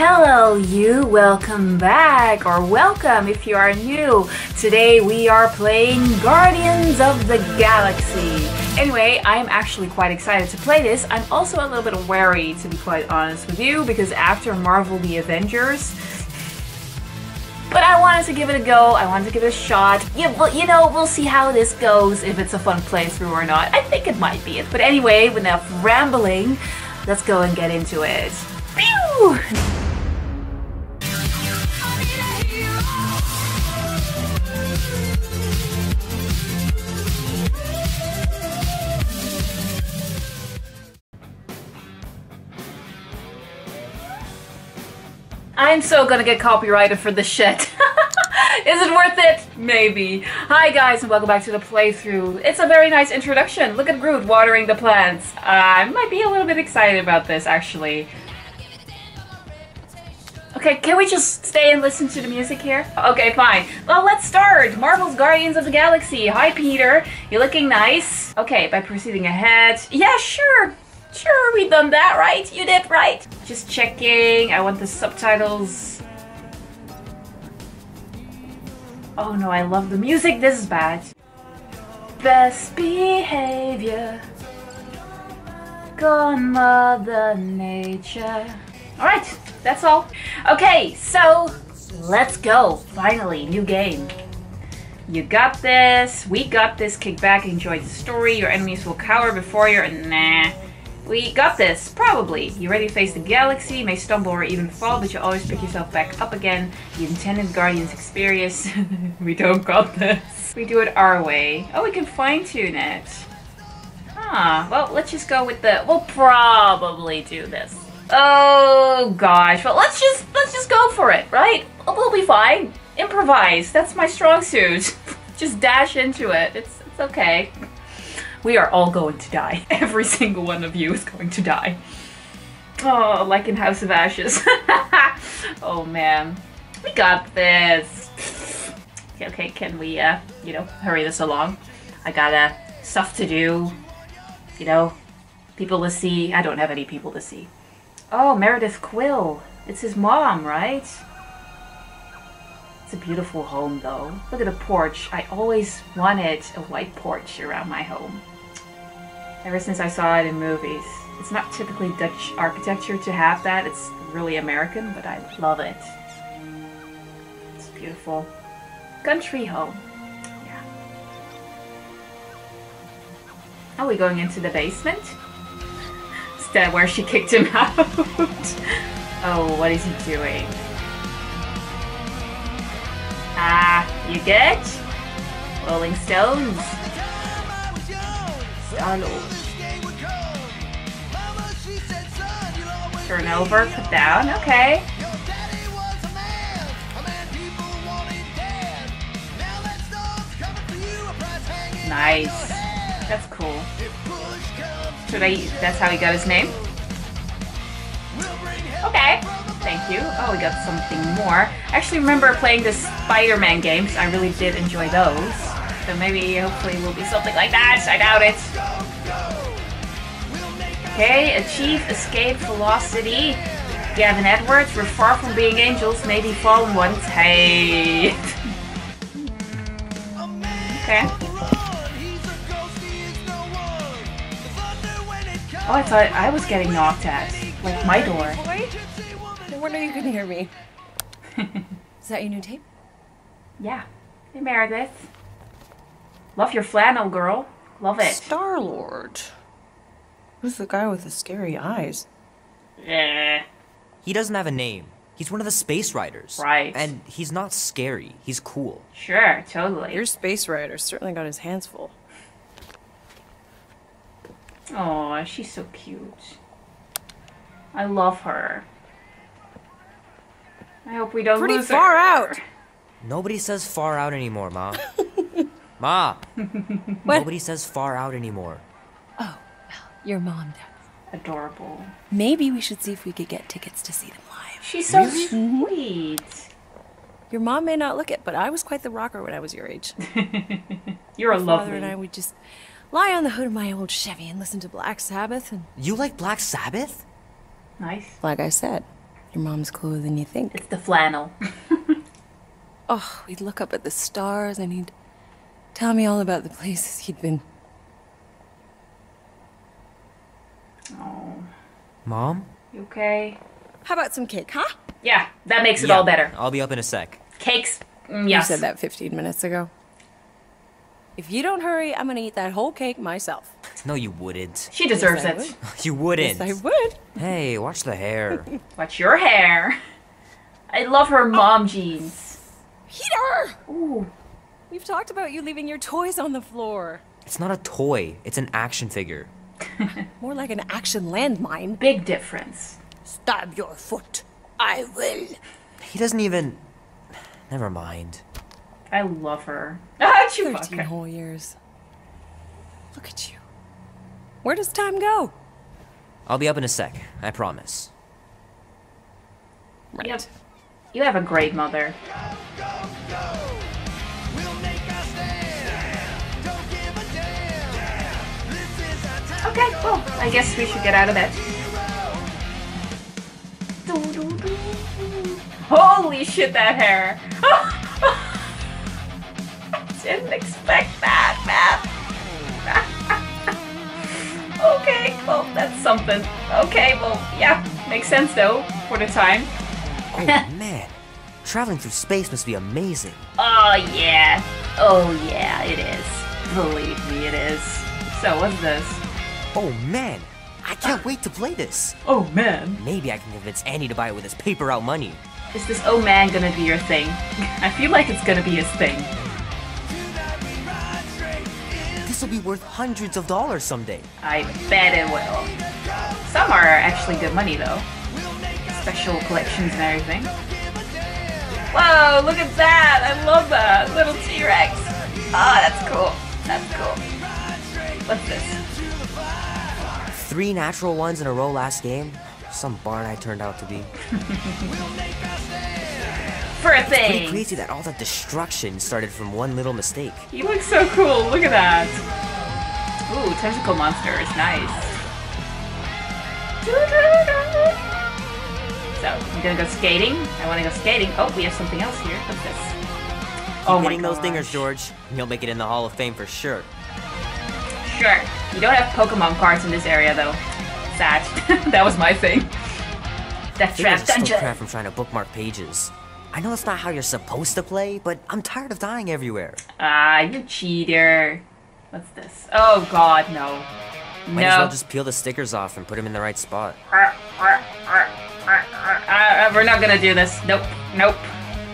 Hello you, welcome back, or welcome if you are new. Today we are playing Guardians of the Galaxy. Anyway, I'm actually quite excited to play this. I'm also a little bit wary, to be quite honest with you, because after Marvel the Avengers, but I wanted to give it a go, I wanted to give it a shot. Yeah, well, you know, we'll see how this goes, if it's a fun playthrough or not. I think it might be it. But anyway, enough rambling, let's go and get into it. Pew! I'm so gonna get copyrighted for this shit. Is it worth it? Maybe. Hi guys and welcome back to the playthrough. It's a very nice introduction. Look at Groot watering the plants. I might be a little bit excited about this actually. Okay, can we just stay and listen to the music here? Okay, fine. Well, let's start! Marvel's Guardians of the Galaxy. Hi Peter, you're looking nice. Okay, by proceeding ahead. Yeah, sure. Sure, we've done that, right? You did, right? Just checking. I want the subtitles. Oh no, I love the music. This is bad. Best behavior. Gone Mother Nature. Alright, that's all. Okay, so let's go. Finally, new game. You got this. We got this. Kick back, enjoy the story. Your enemies will cower before your... Nah. We got this, probably. You ready to face the galaxy, may stumble or even fall, but you always pick yourself back up again. The intended Guardians experience. We don't got this. We do it our way. Oh, we can fine-tune it. Ah, well, let's just go with the... We'll probably do this. Oh, gosh. Well, let's just go for it, right? We'll be fine. Improvise. That's my strong suit. Just dash into it. It's okay. We are all going to die. Every single one of you is going to die. Oh, like in House of Ashes. Oh man. We got this. Okay, can we, you know, hurry this along? I got stuff to do. You know, people to see. I don't have any people to see. Oh, Meredith Quill. It's his mom, right? It's a beautiful home though. Look at the porch. I always wanted a white porch around my home. Ever since I saw it in movies. It's not typically Dutch architecture to have that. It's really American, but I love it. It's beautiful. Country home. Yeah. Are we going into the basement? Is that where she kicked him out? Oh, what is he doing? Ah, you good? Rolling Stones. Star-Lord. Turn over, put down, okay. Nice. That's cool. That's how he got his name? Okay. Thank you. Oh, we got something more. I actually remember playing the Spider-Man games. I really did enjoy those. So maybe, hopefully, it will be something like that. I doubt it. Okay, achieve escape velocity. Gavin Edwards, we're far from being angels. Maybe fallen ones. Hey. Okay. Oh, I thought I was getting knocked at. Like my door. No wonder you couldn't hear me. Is that your new tape? Yeah. Hey, Meredith. Love your flannel, girl. Love it. Star-Lord. Who's the guy with the scary eyes? Yeah. He doesn't have a name. He's one of the space riders. Right. And he's not scary. He's cool. Sure, totally. Your space rider certainly got his hands full. Aw, she's so cute. I love her. I hope we don't lose her. Pretty far out! Nobody says far out anymore, Ma. Ma! What? Nobody says far out anymore. Oh, well, your mom does. Adorable. Maybe we should see if we could get tickets to see them live. She's so sweet. Your mom may not look it, but I was quite the rocker when I was your age. You're a lovely. My father and I would just lie on the hood of my old Chevy and listen to Black Sabbath and... You like Black Sabbath? Nice. Like I said. Your mom's cooler than you think. It's the flannel. Oh, he'd look up at the stars and he'd tell me all about the places he'd been. Oh. Mom? You okay? How about some cake, huh? Yeah, that makes it all better. I'll be up in a sec. Cakes? Yes. You said that 15 minutes ago. If you don't hurry, I'm gonna eat that whole cake myself. No, you wouldn't. She deserves it. You wouldn't. Yes, I would. Hey, watch the hair. Watch your hair. I love her mom jeans. Peter! Ooh. We've talked about you leaving your toys on the floor. It's not a toy. It's an action figure. More like an action landmine. Big difference. Stab your foot. I will. He doesn't even... Never mind. I love her. Ah, Chewbacca. 13 whole years. Look at you. Where does time go? I'll be up in a sec. I promise. Right. Yep. You have a great mother. Go, go, go. We'll make our stand. Don't give a damn. This is our time. Okay, cool. I guess we should get out of bed. Holy shit, that hair! Didn't expect that, man. Okay, well, that's something. Okay, well, yeah, makes sense though for the time. Oh man, traveling through space must be amazing. Oh yeah, it is. Believe me, it is. So what's this? Oh man, I can't wait to play this. Oh man. Maybe I can convince Andy to buy it with his paper out money. Is this oh man gonna be your thing? I feel like it's gonna be his thing. This will be worth hundreds of dollars someday. I bet it will. Some are actually good money though. Special collections and everything. Whoa, look at that! I love that! Little T-Rex! Oh, that's cool. That's cool. What's this? 3 natural ones in a row last game? Some barn I turned out to be. For a thing. It's pretty crazy that all that destruction started from one little mistake. You look so cool. Look at that. Ooh, tentacle monsters. Nice. So, I'm gonna go skating. I wanna go skating. Oh, we have something else here. What's this? Oh my gosh. Keep hitting those dingers, George. You'll make it in the Hall of Fame for sure. Sure. You don't have Pokemon cards in this area, though. Sad. That was my thing. Death Trap Dungeon. Crap from trying to bookmark pages. I know it's not how you're supposed to play, but I'm tired of dying everywhere. Ah, you cheater. What's this? Oh god, no. Might as well just peel the stickers off and put them in the right spot. We're not gonna do this. Nope. Nope.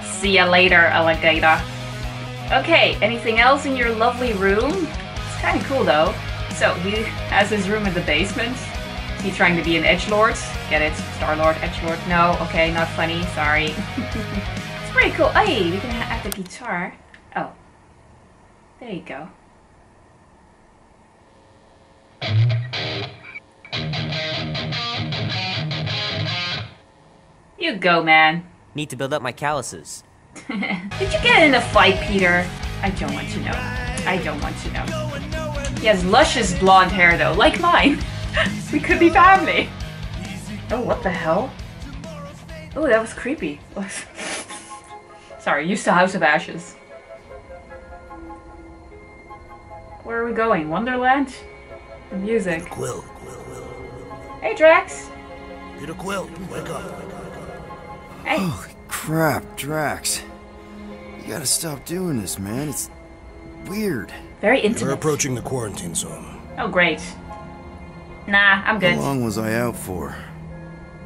See ya later, alligator. Okay, anything else in your lovely room? It's kind of cool though. So, he has his room in the basement. Is he trying to be an edgelord? Get it? Star-Lord, edgelord. No, okay, not funny, sorry. It's pretty cool. Hey, we can add the guitar. Oh. There you go. You go, man. Need to build up my calluses. Did you get in a fight, Peter? I don't want to know. I don't want to know. He has luscious blonde hair, though, like mine. We could be family. Oh, what the hell? Oh, that was creepy. Sorry, used to House of Ashes. Where are we going? Wonderland? The music. Peter Quill. Hey, Drax. Peter Quill, wake up. Hey. Holy crap, Drax. You gotta stop doing this, man. It's weird. Very intimate. We're approaching the quarantine zone. Oh, great. Nah, I'm good. How long was I out for?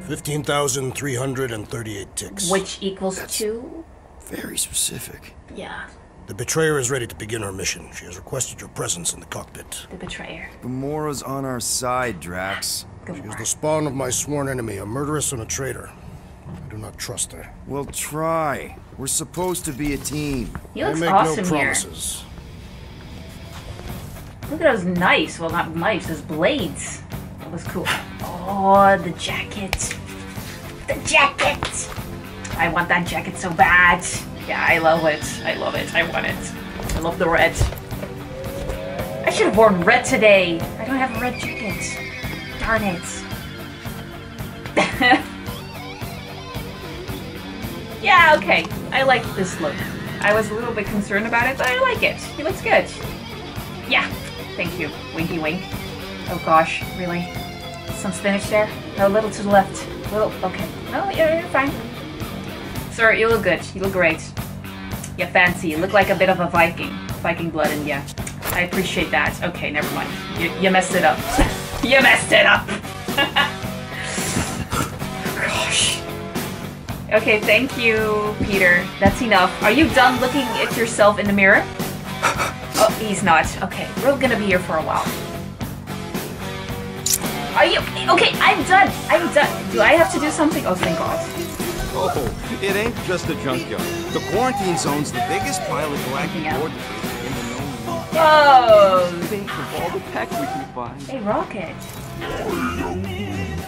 15,338 ticks. Which equals two? Very specific. Yeah. The Betrayer is ready to begin her mission. She has requested your presence in the cockpit. The Betrayer. Gamora's on our side, Drax. Gamora. She is the spawn of my sworn enemy, a murderess and a traitor. I do not trust her. Well, try. We're supposed to be a team. He looks awesome here. I make no promises. Look at those knives. Well, not knives, those blades. That was cool. Oh, the jacket. The jacket! I want that jacket so bad. Yeah, I love it. I love it. I want it. I love the red. I should have worn red today. I don't have a red jacket. Darn it. Yeah, okay. I like this look. I was a little bit concerned about it, but I like it. He looks good. Yeah. Thank you. Winky wink. Oh gosh, really? Some spinach there? No, a little to the left. A little, okay. Oh, yeah, you're fine. Sir, you look good. You look great. You fancy. You look like a bit of a Viking. Viking blood, and yeah. I appreciate that. Okay, never mind. You messed it up. You messed it up! Gosh. Okay, thank you, Peter. That's enough. Are you done looking at yourself in the mirror? Oh, he's not. Okay, we're gonna be here for a while. Are you okay? I'm done. I'm done. Do I have to do something? Oh, thank God. Oh, it ain't just a junkyard. The quarantine zone's the biggest pile of black ordnance in the known. Oh! Think of all the pack we can find. Hey, Rocket.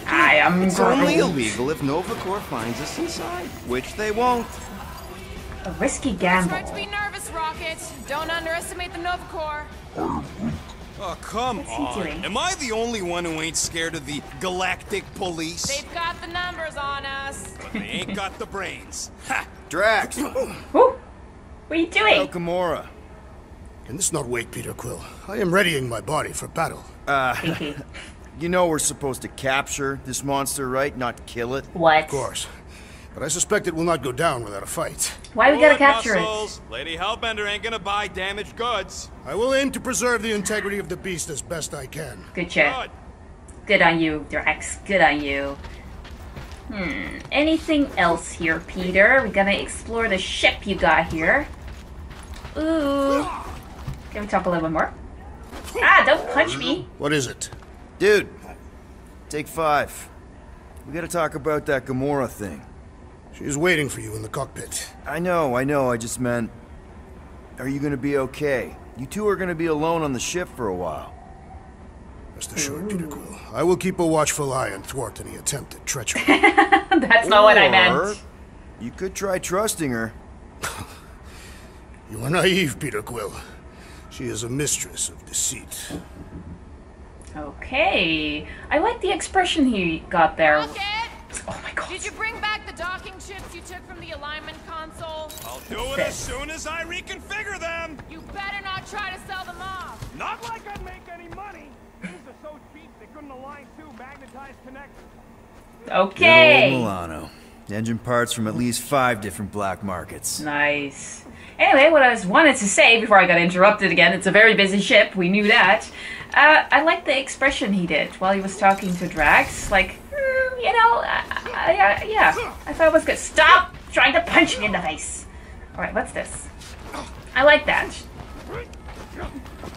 I am. It's only illegal if Nova Corps finds us inside, which they won't. A risky gamble. It's hard to be nervous, Rocket. Don't underestimate the Nova Corps. Oh, come on. Am I the only one who ain't scared of the galactic police? They've got the numbers on us. But they ain't got the brains. Ha! Drax! What are you doing? Oh, Gamora. Can this not wait, Peter Quill? I am readying my body for battle. You know we're supposed to capture this monster, right? Not kill it? What? Of course. But I suspect it will not go down without a fight. Why we gotta capture it? Lady Hellbender ain't gonna buy damaged goods. I will aim to preserve the integrity of the beast as best I can. Good shot. Good on you, Drax. Good on you. Hmm. Anything else here, Peter? We're gonna explore the ship you got here. Ooh. Can we talk a little bit more? Ah, don't punch me. What is it? Dude, take 5. We gotta talk about that Gamora thing. She's waiting for you in the cockpit. I know, I just meant... Are you gonna be okay? You two are gonna be alone on the ship for a while. Rest assured, Peter Quill. I will keep a watchful eye and thwart any attempt at treachery. That's not what I meant. You could try trusting her. You are naive, Peter Quill. She is a mistress of deceit. Okay. I like the expression he got there. Okay. Oh my God. Did you bring back the docking chips you took from the alignment console? I'll do it as soon as I reconfigure them! You better not try to sell them off! Not like I'd make any money! These are so cheap they couldn't align 2 magnetized connectors. Okay! Good old Milano. Engine parts from at least 5 different black markets. Nice. Anyway, what I wanted to say before I got interrupted again, it's a very busy ship, we knew that. I like the expression he did while he was talking to Drax, like... You know, yeah, I thought it was good. Stop trying to punch me in the face. All right, what's this? I like that.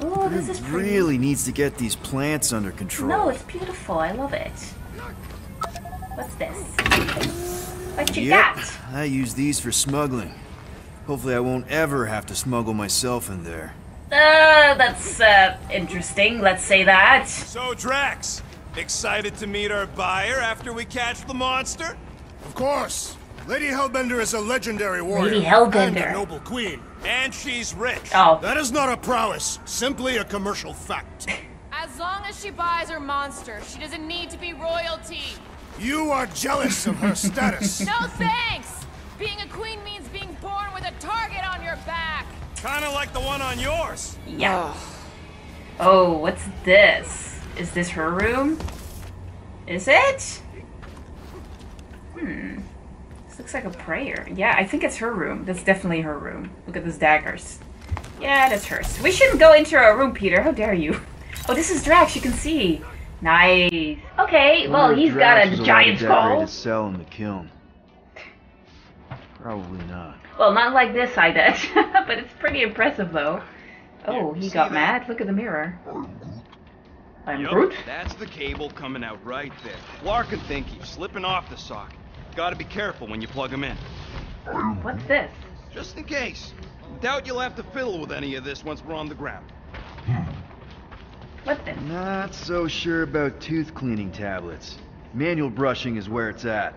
Oh, this is pretty. Really needs to get these plants under control. No, it's beautiful. I love it. What's this? What you got? I use these for smuggling. Hopefully, I won't ever have to smuggle myself in there. That's interesting. Let's say that. So, Drax. Excited to meet our buyer after we catch the monster? Of course! Lady Hellbender is a legendary warrior. Lady Hellbender. And a noble queen. And she's rich. Oh. That is not a prowess, simply a commercial fact. As long as she buys her monster, she doesn't need to be royalty. You are jealous of her status. No thanks! Being a queen means being born with a target on your back. Kinda like the one on yours. Yeah. Oh, what's this? Is this her room? Is it? Hmm. This looks like a prayer. Yeah, I think it's her room. That's definitely her room. Look at those daggers. Yeah, that's hers. We shouldn't go into her room, Peter. How dare you? Oh, this is Drax. You can see. Nice. Okay, well, he's got a giant skull. To sell in the kiln. Probably not. Well, not like this, I bet. But it's pretty impressive, though. Oh, he got mad. Look at the mirror. I'm Groot. That's the cable coming out right there. Larkin think he's slipping off the socket. Gotta be careful when you plug him in. What's this? Just in case. Doubt you'll have to fiddle with any of this once we're on the ground. What's this? Not so sure about tooth cleaning tablets. Manual brushing is where it's at.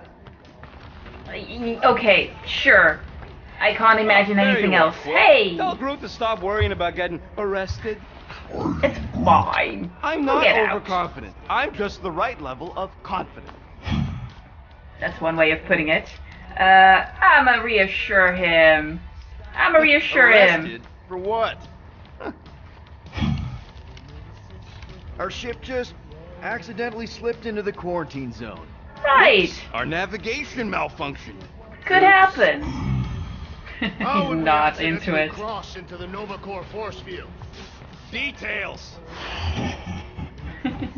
Okay, sure. I can't imagine anything else. Hey! Tell Groot to stop worrying about getting arrested. It's fine. I'm not overconfident. I'm just the right level of confident. That's one way of putting it. I'ma reassure him. I'ma reassure him. For what? Our ship just accidentally slipped into the quarantine zone. Right. Oops. Our navigation malfunctioned. Could happen. He's not into it. Cross into the Nova Corps force field. Details.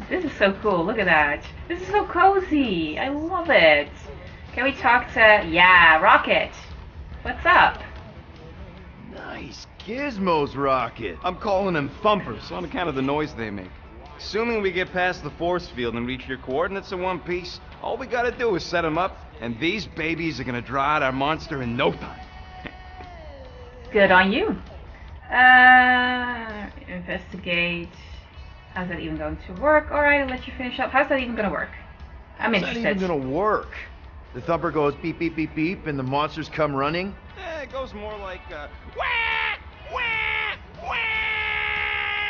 This is so cool. Look at that. This is so cozy. I love it. Can we talk to... Yeah, Rocket. What's up? Nice gizmos, Rocket. I'm calling them thumpers on account of the noise they make. Assuming we get past the force field and reach your coordinates in one piece, all we gotta do is set them up, and these babies are gonna draw out our monster in no time. Good on you. Investigate. How's that even going to work? Alright, I'll let you finish up. How's that even gonna work? I'm interested. How's that even gonna work? The thumper goes beep, beep, beep, beep, and the monsters come running? Eh, it goes more like, wah! Wah! Wah!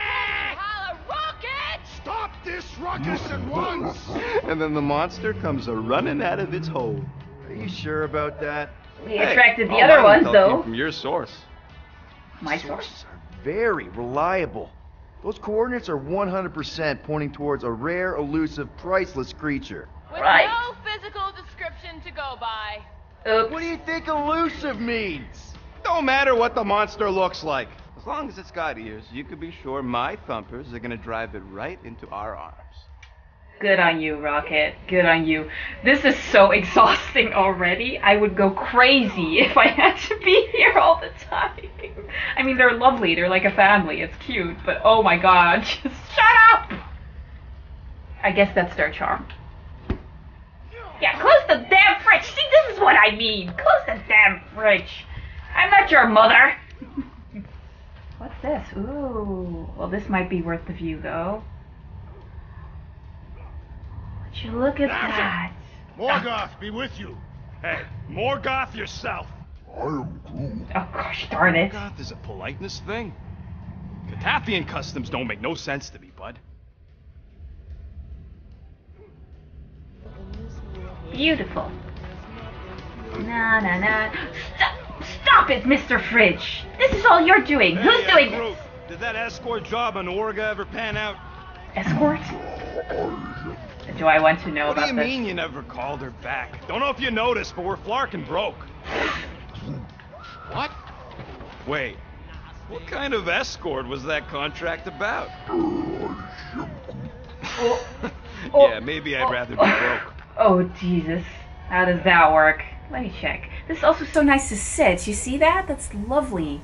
Hey, holla, Rocket! Stop this ruckus at once! And then the monster comes a-running out of its hole. Are you sure about that? We attracted the other ones, though. From your source. My sources are very reliable. Those coordinates are 100% pointing towards a rare, elusive, priceless creature. With no physical description to go by. Oops. What do you think elusive means? Don't matter what the monster looks like. As long as it's got ears, you could be sure my thumpers are gonna drive it right into our arms. Good on you, Rocket. Good on you. This is so exhausting already. I would go crazy if I had to be here all the time. I mean, they're lovely. They're like a family. It's cute. But oh my god, just shut up! I guess that's their charm. Yeah, close the damn fridge! See, this is what I mean! Close the damn fridge! I'm not your mother! What's this? Ooh. Well, this might be worth the view, though. You look at that. Morgoth, be with you. Hey, Morgoth yourself. I am Groot. Oh, gosh darn it. Morgoth is a politeness thing. Cattavian customs don't make no sense to me, bud. Beautiful. Na na na. Stop it, Mr. Fridge. This is all you're doing. Hey, who's doing Groot, this? Did that escort job on Orga ever pan out? Escort? Do I want to know about this? What do you mean you never called her back? Don't know if you noticed, but we're flarkin' broke. What? Wait, what kind of escort was that contract about? Oh. Oh. Yeah, maybe I'd rather be broke. Oh, Jesus. How does that work? Let me check. This is also so nice to sit. You see that? That's lovely.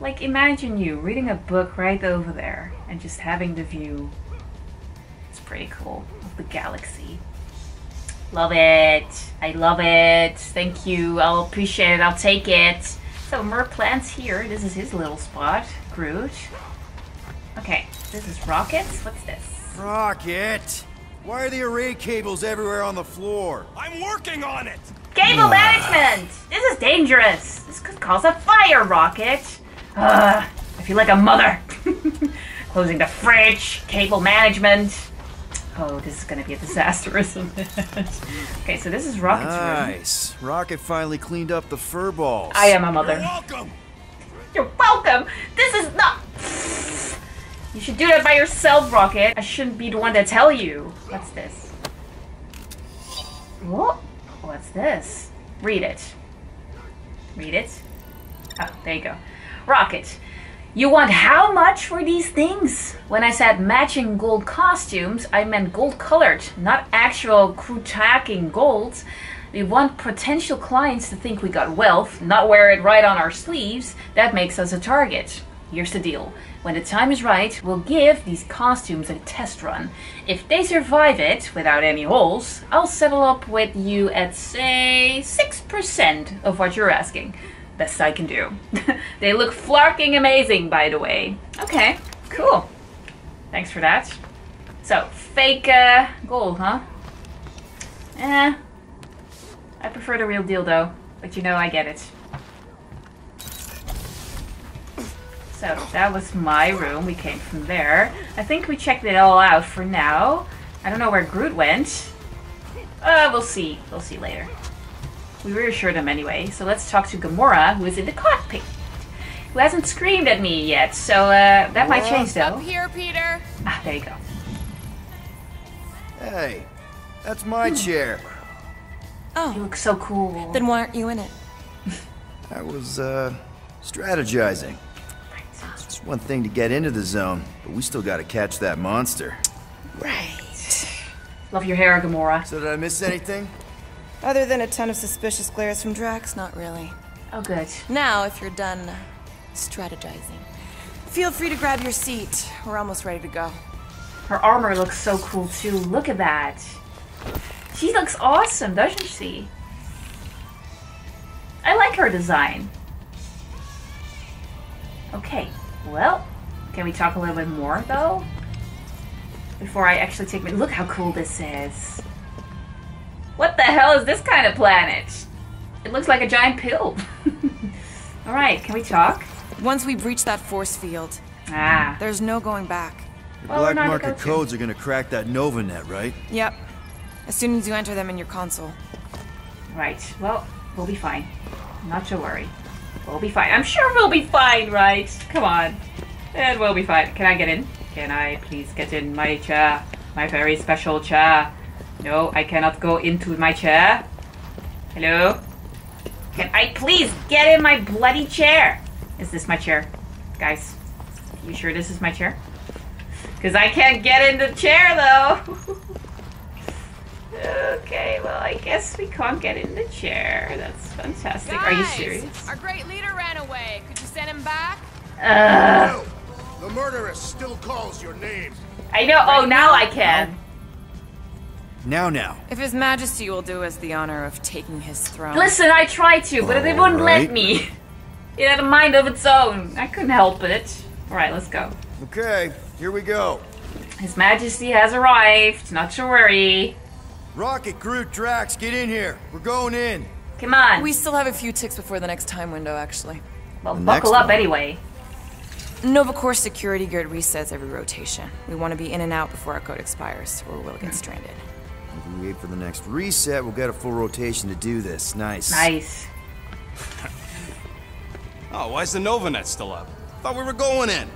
Like, imagine you reading a book right over there and just having the view. It's pretty cool. Of the galaxy. Love it. I love it. Thank you. I'll appreciate it. I'll take it. So Merplant's here. This is his little spot. Groot. Okay. This is Rocket. What's this? Rocket! Why are the array cables everywhere on the floor? I'm working on it! Cable management! This is dangerous! This could cause a fire, Rocket! Ugh. I feel like a mother. Closing the fridge. Cable management. Oh, this is gonna be a disaster, isn't it? Okay, so this is Rocket's room. Nice. Rocket finally cleaned up the furballs. I am a mother. You're welcome. You're welcome. This is not. You should do that by yourself, Rocket. I shouldn't be the one to tell you. What's this? What? What's this? Read it. Read it. Oh, there you go. Rocket. You want how much for these things? When I said matching gold costumes, I meant gold colored, not actual Krutaking gold. We want potential clients to think we got wealth, not wear it right on our sleeves. That makes us a target. Here's the deal. When the time is right, we'll give these costumes a test run. If they survive it, without any holes, I'll settle up with you at, say, 6% of what you're asking. Best I can do. They look flarking amazing, by the way. Okay, cool. Thanks for that. So, fake gold, huh? Eh. I prefer the real deal, though. But you know, I get it. So, that was my room. We came from there. I think we checked it all out for now. I don't know where Groot went. We'll see. We'll see later. We reassured him anyway, so let's talk to Gamora, who is in the cockpit. Who hasn't screamed at me yet, so that might change though. Up here, Peter! Ah, there you go. Hey, that's my chair. Oh. You look so cool. Then why aren't you in it? I was, strategizing. It's one thing to get into the zone, but we still gotta catch that monster. Right. Love your hair, Gamora. So did I miss anything? Other than a ton of suspicious glares from Drax, not really. Oh, good. Now, if you're done strategizing, feel free to grab your seat. We're almost ready to go. Her armor looks so cool, too. Look at that. She looks awesome, doesn't she? I like her design. Okay, well, can we talk a little bit more, though? Before I actually take my... Look how cool this is. What the hell is this kind of planet? It looks like a giant pill. Alright, can we talk? Once we breach that force field, there's no going back. The black market codes are gonna crack that NovaNet, right? Yep. As soon as you enter them in your console. Right. Well, we'll be fine. Not to worry. We'll be fine. I'm sure we'll be fine, right? Come on. And we'll be fine. Can I get in? Can I please get in my chair? My very special chair. No, I cannot go into my chair. Hello? Can I please get in my bloody chair? Is this my chair? Guys, you sure this is my chair? Because I can't get in the chair, though. Okay, well, I guess we can't get in the chair. That's fantastic. Guys, are you serious? Our great leader ran away. Could you send him back? No, the murderess still calls your name. I know. Oh, now I can. Now. If His Majesty will do us the honor of taking his throne. Listen, I tried to, but they wouldn't let me. It had a mind of its own. I couldn't help it. All right, let's go. Okay, here we go. His Majesty has arrived. Not to worry. Rocket, Groot, Drax, get in here. We're going in. Come on. We still have a few ticks before the next time window, actually. Well, buckle up anyway. Nova Corps security guard resets every rotation. We want to be in and out before our code expires, or we'll get stranded. If we wait for the next reset, we'll get a full rotation to do this. Nice. Oh, why is the NovaNet still up? Thought we were going in.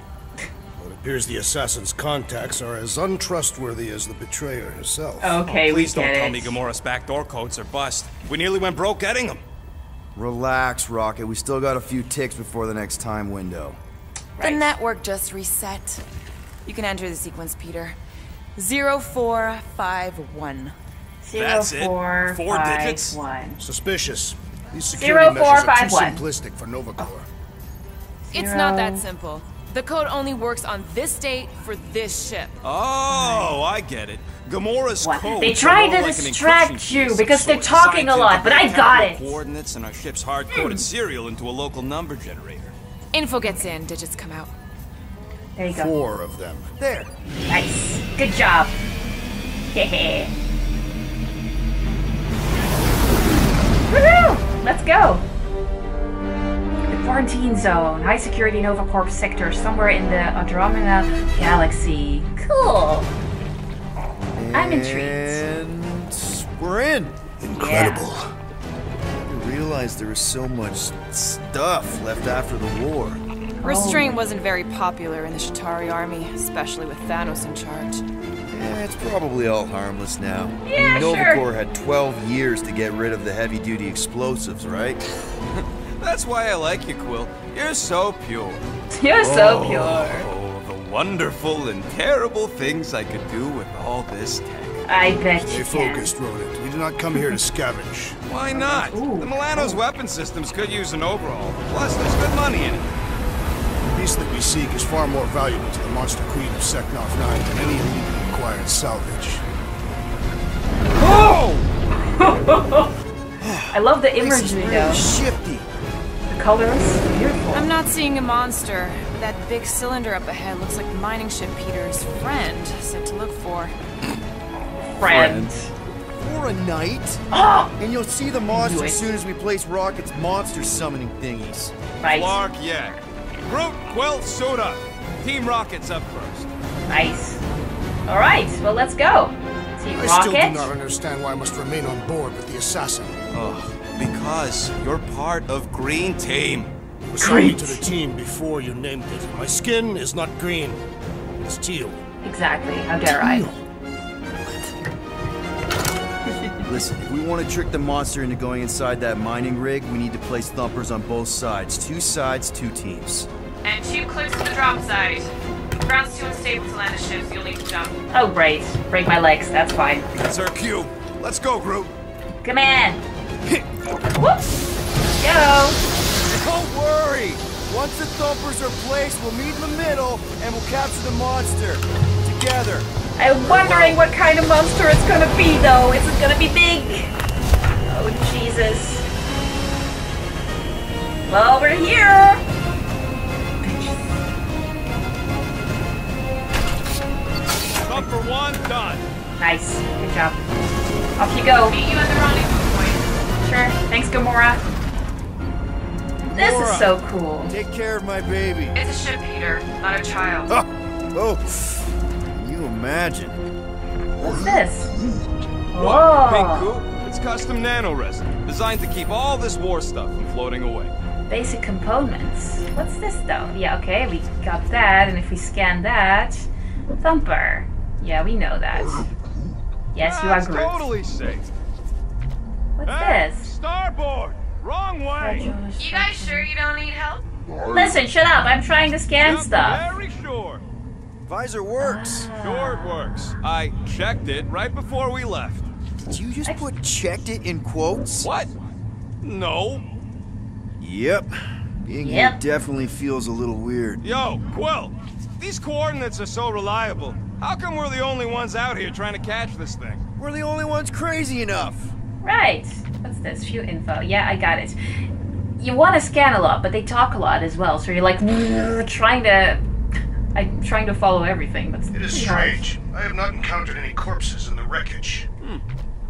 Well, it appears the assassin's contacts are as untrustworthy as the betrayer herself. Okay, please don't tell me Gamora's backdoor codes are bust. We nearly went broke getting them. Relax, Rocket. We still got a few ticks before the next time window. Right. The network just reset. You can enter the sequence, Peter. 0451. That's it. 4 digits. Suspicious. These security measures are too simplistic for Nova Corps. It's not that simple. The code only works on this date for this ship. Oh, I get it. Gamora's code. They tried to distract you because they're talking a lot, but I got it. Coordinates and our ship's hard-coded serial into a local number generator. Info gets in, digits come out. There you go. 4 of them. There. Nice. Good job. Yeah. Woohoo! Let's go. The quarantine zone. High security Nova Corps sector somewhere in the Andromeda Galaxy. Cool. I'm intrigued. And we're in. Incredible. Yeah. I didn't realize there was so much stuff left after the war. Restraint wasn't very popular in the Chitauri army, especially with Thanos in charge. Yeah, it's probably all harmless now. Yeah, Nova Corps had 12 years to get rid of the heavy-duty explosives, right? That's why I like you, Quill. You're so pure. You're so pure. Oh, the wonderful and terrible things I could do with all this tech. I bet you Stay focused, Rodent. We did not come here to scavenge. Why not? Ooh. The Milano's weapon systems could use an overhaul. Plus, there's good money in it. The piece that we seek is far more valuable to the monster queen of Snecknarfian than any illegally acquired salvage. Oh! I love the imagery, though. Shifty. The colors, beautiful. I'm not seeing a monster, but that big cylinder up ahead looks like the mining ship Peter's friend said to look for. Friends. For a night, and you'll see the monster as soon as we place Rocket's monster summoning thingies. Right. Clark, yeah. Groot, Quill, suit up. Team Rocket's up first. Nice. All right, well, let's go. Team Rocket. I still do not understand why I must remain on board with the assassin. Ugh. because you're part of Green Team. I was signed to the team before you named it. My skin is not green. It's teal. Exactly. How dare I? What? Listen, if we want to trick the monster into going inside that mining rig, we need to place thumpers on both sides. 2 sides, 2 teams. And 2 clicks to the drop site. Ground's too unstable to land the ships. You'll need to jump. Oh, great. Break my legs. That's fine. That's our cue. Let's go, Groot. Come in. Whoop. Go. Don't worry. Once the thumpers are placed, we'll meet in the middle and we'll capture the monster together. I'm wondering what kind of monster it's gonna be, though. Is it gonna be big? Oh, Jesus. Well, we're here. Number one, done. Nice. Good job. Off you go. Meet you at the rendezvous point. Sure. Thanks, Gamora. This is so cool. Take care of my baby. It's a ship, Peter, not a child. Oh. Can you imagine? What's this? Whoa. Pink coupe. It's custom nano-resin, designed to keep all this war stuff from floating away. Basic components. What's this, though? Yeah, okay, we got that, and if we scan that... Thumper. Yeah, we know that. Yes, you are Groot. Totally safe. What's this? Starboard. Wrong way. You guys sure you don't need help? Listen, shut up. I'm trying to scan stuff. Very sure. Visor works. Sure it works. I checked it right before we left. Did you just put "checked it" in quotes? What? No. Yep. Being here definitely feels a little weird. Yo, Quill. These coordinates are so reliable. How come we're the only ones out here trying to catch this thing? We're the only ones crazy enough. Right. What's this? Few info. Yeah, I got it. You want to scan a lot, but they talk a lot as well. So you're like trying to... I'm trying to follow everything. But it is strange. I have not encountered any corpses in the wreckage.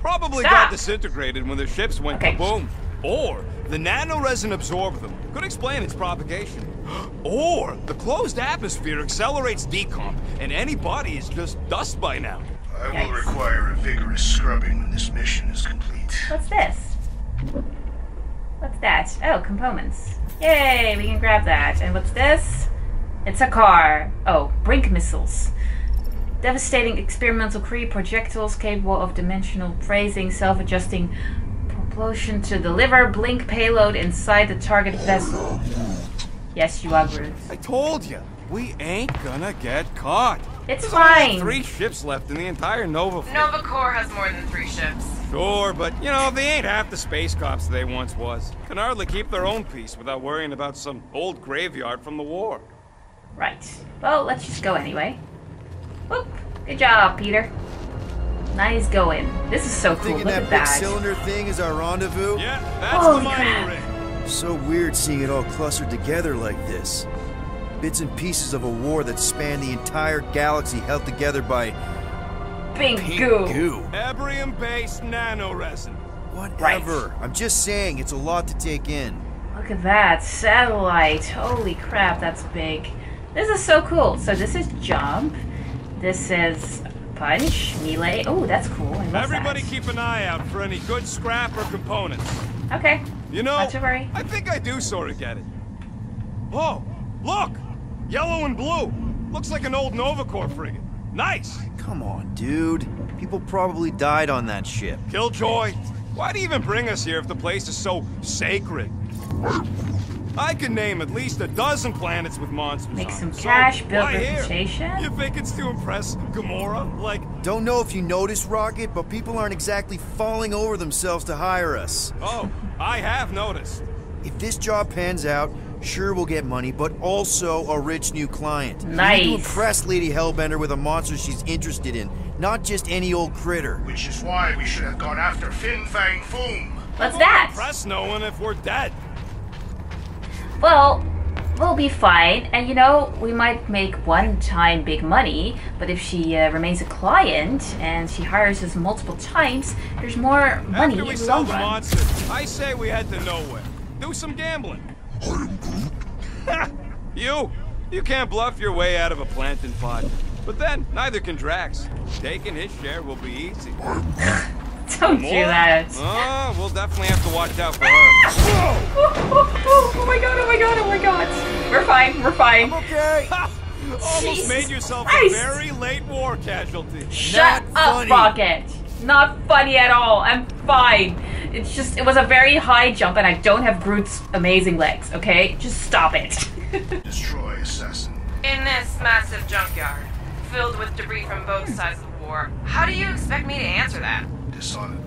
Probably got disintegrated when the ships went kaboom. Or the nano-resin absorbed them. Could explain its propagation. Or the closed atmosphere accelerates decomp, and any body is just dust by now. I will require a vigorous scrubbing when this mission is complete. What's this? What's that? Oh, components. Yay, we can grab that. And what's this? It's a car. Oh, brink missiles. Devastating experimental creep projectiles capable of dimensional brazing, self-adjusting propulsion to deliver blink payload inside the target vessel. Yes, you are, Groot. I told you, we ain't gonna get caught. It's fine. There's 3 ships left in the entire Nova fleet. Nova Corps has more than 3 ships. Sure, but you know, they ain't half the space cops they once was. Can hardly keep their own peace without worrying about some old graveyard from the war. Right. Well, let's just go anyway. Whoop. Good job, Peter. Nice going. This is so cool. Look at that. Big cylinder thing is our rendezvous? Yeah, that's the mining rig. So weird seeing it all clustered together like this. Bits and pieces of a war that spanned the entire galaxy held together by... Pink goo. Ebrium-based nano-resin. Whatever. Right. I'm just saying, it's a lot to take in. Look at that. Satellite. Holy crap, that's big. This is so cool. So this is jump. This is... punch. Melee. Oh, that's cool. I love that. Keep an eye out for any good scrap or components. Okay. You know, not to worry. I think I do sort of get it. Oh, look! Yellow and blue! Looks like an old Nova Corps frigate. Nice! Come on, dude. People probably died on that ship. Killjoy! Why'd he even bring us here if the place is so sacred? I can name at least 12 planets with monsters. Make some cash, build reputation. You think it's to impress Gamora? Like, don't know if you noticed, Rocket, but people aren't exactly falling over themselves to hire us. Oh, I have noticed. If this job pans out, sure we'll get money, but also a rich new client. Nice. We need to impress Lady Hellbender with a monster she's interested in, not just any old critter. Which is why we should have gone after Fin Fang Foom. What's that? Impress no one if we're dead. Well, we'll be fine, and you know, we might make one-time big money, but if she remains a client, and she hires us multiple times, there's more money in the long run. After we sell the monster, I say we head to Nowhere. Do some gambling. I am Groot. You can't bluff your way out of a plantain pod. But then, neither can Drax. Taking his share will be easy. Don't do that. Oh, we'll definitely have to watch out for her. Oh my god, oh my god, oh my god. We're fine, we're fine. I'm okay. Almost Jesus made yourself Christ. A very late war casualty. Shut up, Rocket. Not funny at all. I'm fine. It's just, it was a very high jump and I don't have Groot's amazing legs, okay? Just stop it. Destroy assassin. In this massive junkyard, filled with debris from both sides of the war, how do you expect me to answer that? Dishonored.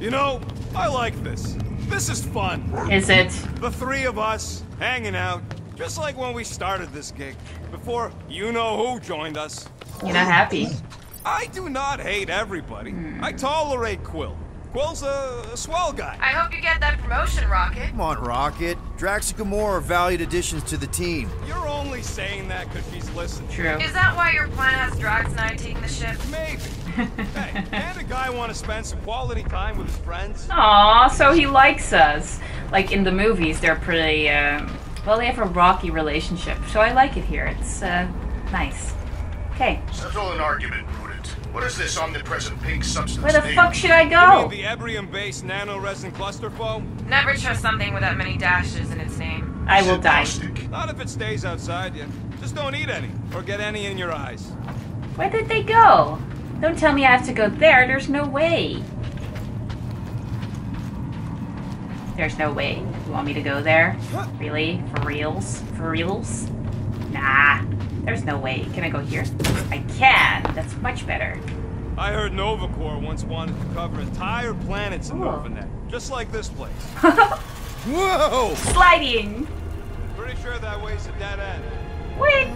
You know, I like this. This is fun. Is it? The three of us hanging out, just like when we started this gig, before you-know-who joined us. You're not happy. I do not hate everybody. I tolerate Quill. Quill's a swell guy. I hope you get that promotion, Rocket. Come on, Rocket. Drax and Gamora are valued additions to the team. You're only saying that because she's listening. True. Is that why your plan has Drax and I taking the ship? Maybe. Hey, and a guy want to spend some quality time with his friends. Aw, so he likes us. Like in the movies, they're pretty, well, they have a rocky relationship. So I like it here. It's, nice. Okay. Settle an argument, Groot. What is this omnipresent pink substance? Where the fuck should I go? You mean the ebrium-based nano-resin cluster foam? Never trust something with that many dashes in its name. I will die. Not if it stays outside you. Just don't eat any, or get any in your eyes. Where did they go? Don't tell me I have to go there. There's no way. There's no way. You want me to go there? Really? For reals? For reals? Nah. There's no way. Can I go here? I can. That's much better. I heard Nova Corps once wanted to cover entire planets in NovaNet. Just like this place. Whoa! Sliding! Pretty sure that way's a dead end. Wait!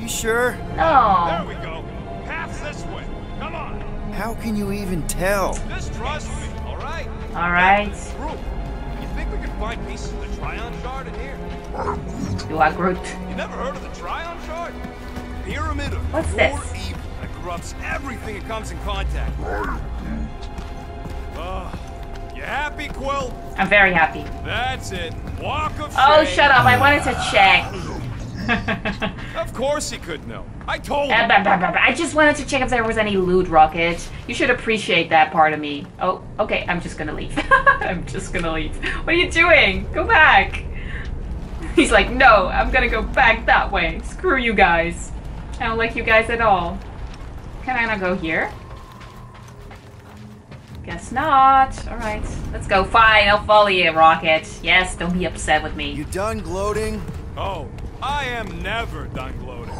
You sure? No. There we go. Path's this way. Come on! How can you even tell? Just trust me, alright? Alright. You think we can find pieces of the Trion Shard in here? You are Groot. You never heard of the Trion Shard? Pyramid of What's this? Evil that corrupts everything it comes in contact. You happy, Quill? I'm very happy. That's it. Walk of Oh, shame. Shut up. I wanted to check. Of course he could know. I told him. I just wanted to check if there was any loot, Rocket. You should appreciate that part of me. Oh, okay. I'm just gonna leave. I'm just gonna leave. What are you doing? Go back. He's like, no, I'm gonna go back that way. Screw you guys. I don't like you guys at all. Can I not go here? Guess not. Alright, let's go. Fine, I'll follow you, Rocket. Yes, don't be upset with me. You done gloating? Oh, I am never done gloating.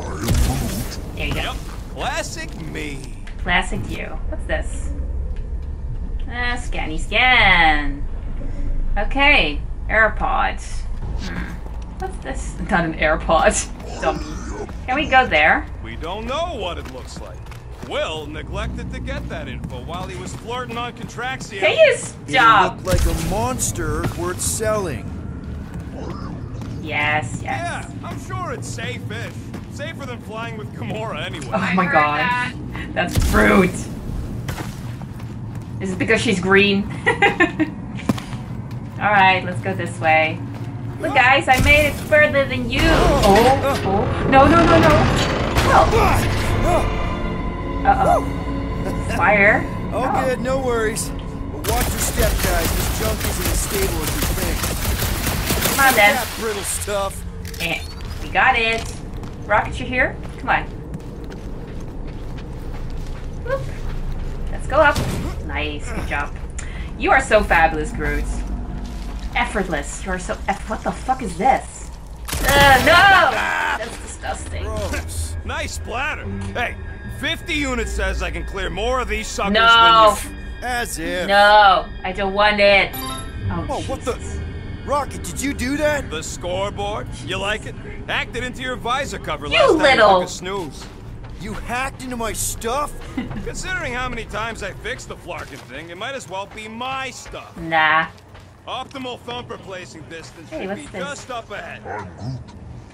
There you go. Yep. Classic me. Classic you. What's this? Scanny scan. Okay, AirPod. What's this? Not an AirPod. Dummy. Can we go there? We don't know what it looks like. Will neglected to get that info while he was flirting on Contraxia. Can you stop? It looked like a monster worth selling. Yes, yes. Yeah, I'm sure it's safe-ish. Safer than flying with Gamora anyway. Oh my god. That. That's rude. Is it because she's green? Alright, let's go this way. Look guys, I made it further than you! Oh, no, no, no, no! Oh! Uh-oh. Fire. Oh, good, no worries. But watch your step, guys. This junk isn't as stable as you think. Come on, then. That brittle stuff. Eh, we got it. Rocket, you here? Come on. Whoop. Let's go up. Nice, good job. You are so fabulous, Groot. Effortless. You are so what the fuck is this? No! That's disgusting. Gross. Nice splatter. Hey, 50 units says I can clear more of these suckers than you. As if. No, I don't want it. Oh, what the? Rocket, did you do that? The scoreboard? You like it? Hacked it into your visor cover last time you took a snooze. You hacked into my stuff? Considering how many times I fixed the Flarkin thing, it might as well be my stuff. Nah. Optimal thumper placing distance should be just up ahead.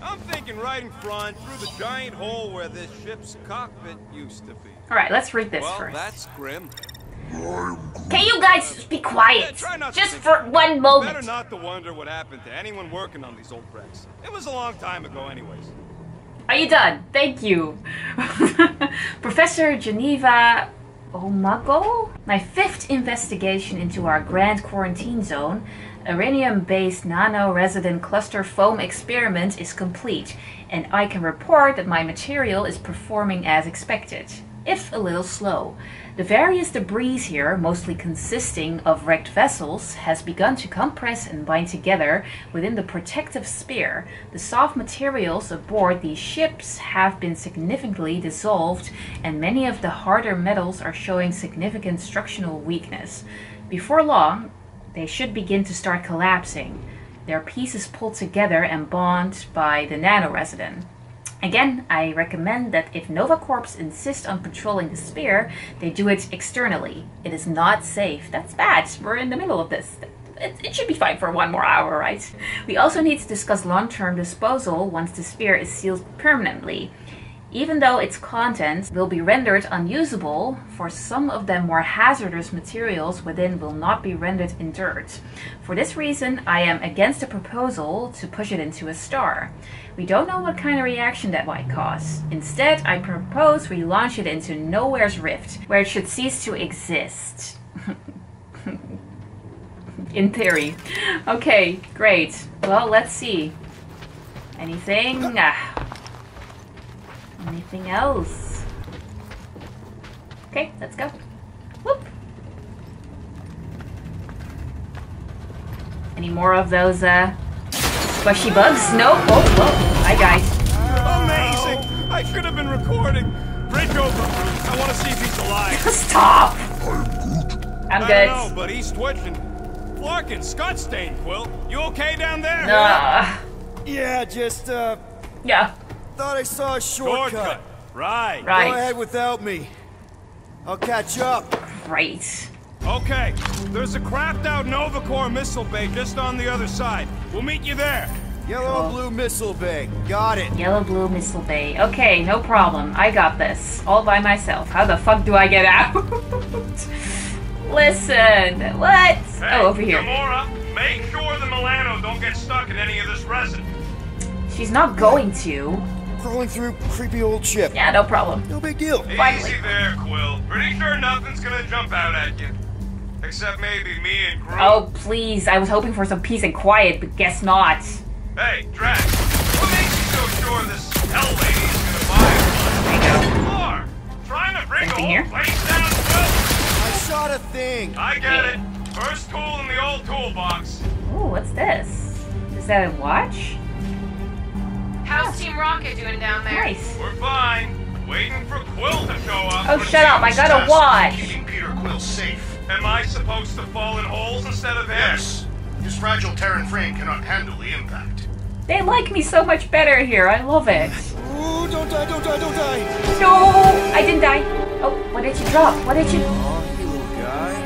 I'm thinking right in front through the giant hole where this ship's cockpit used to be. Alright, let's read this first. That's grim. Can you guys be quiet? Yeah, just for one moment. Better not to wonder what happened to anyone working on these old wrecks. It was a long time ago anyways. Are you done? Thank you. Professor Geneva Oh, Muggle? My fifth investigation into our Grand Quarantine Zone, uranium-based nano-resin cluster foam experiment is complete, and I can report that my material is performing as expected, if a little slow. The various debris here, mostly consisting of wrecked vessels, has begun to compress and bind together within the protective sphere. The soft materials aboard these ships have been significantly dissolved, and many of the harder metals are showing significant structural weakness. Before long, they should begin to start collapsing, their pieces pulled together and bonded by the nano-resin. Again, I recommend that if Nova Corps insist on patrolling the sphere, they do it externally. It is not safe. That's bad. We're in the middle of this. It should be fine for 1 more hour, right? We also need to discuss long-term disposal once the sphere is sealed permanently. Even though its contents will be rendered unusable, for some of the more hazardous materials within will not be rendered inert. For this reason, I am against a proposal to push it into a star. We don't know what kind of reaction that might cause. Instead, I propose we launch it into Nowhere's Rift, where it should cease to exist. In theory. Okay, great. Well, let's see. Anything? Anything else? Okay, let's go. Whoop! Any more of those squishy bugs? No? Oh, whoa! Hi, guys. Amazing! I should have been recording. Bridge over. I want to see if he's alive. Stop! I'm good. I don't know, but he's twitching. Larkin, Scott Stain, Quill. You okay down there? Yeah, just yeah. Thought I saw a shortcut. Right. Go ahead without me. I'll catch up. Right. Okay. There's a crapped out Nova Corps missile bay just on the other side. We'll meet you there. Yellow-blue missile bay. Got it. Yellow-blue missile bay. Okay, no problem. I got this. All by myself. How the fuck do I get out? Listen. What? Hey, oh, over here. Gamora, make sure the Milano don't get stuck in any of this resin. She's not going to. Crawling through creepy old ship. Yeah, no problem. No big deal. Easy there, Quill. Pretty sure nothing's gonna jump out at you. Except maybe me and Groot. Oh, please. I was hoping for some peace and quiet, but guess not. Hey, Drax. What makes you so sure this hell lady is gonna buy a floor? Trying to bring the whole place down, Quill. I shot a thing. I get it. First tool in the old toolbox. Ooh, what's this? Is that a watch? How's Team Rocket doing down there? Nice. We're fine. Waiting for Quill to show up. Oh, shut up. I gotta watch. Keeping Peter Quill safe. Am I supposed to fall in holes instead of him? Yes. His fragile Terran frame cannot handle the impact. They like me so much better here. I love it. Ooh, don't die, don't die, don't die. No, I didn't die. Oh, what did you drop? What did you... Oh, you little guy.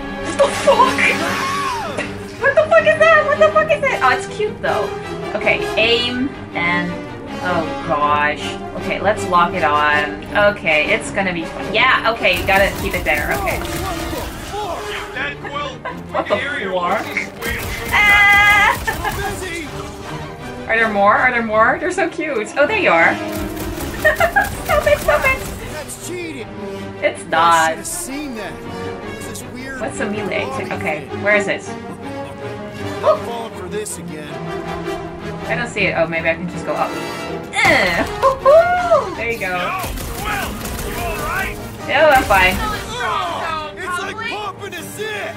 What the fuck? What the fuck is that? What the fuck is it? Oh, it's cute, though. Okay, aim and... Oh gosh. Okay, let's lock it on. Okay, it's gonna be fun. Yeah, okay, you gotta keep it there. Okay. What the floor? Ah! Are there more? Are there more? They're so cute. Oh, there you are. Stop it, stop it! That's cheating. It's not. What's a melee? Okay, where is it? Oh. I don't see it. Oh, maybe I can just go up. There you go. No, I'm fine. It's like pumping a zit.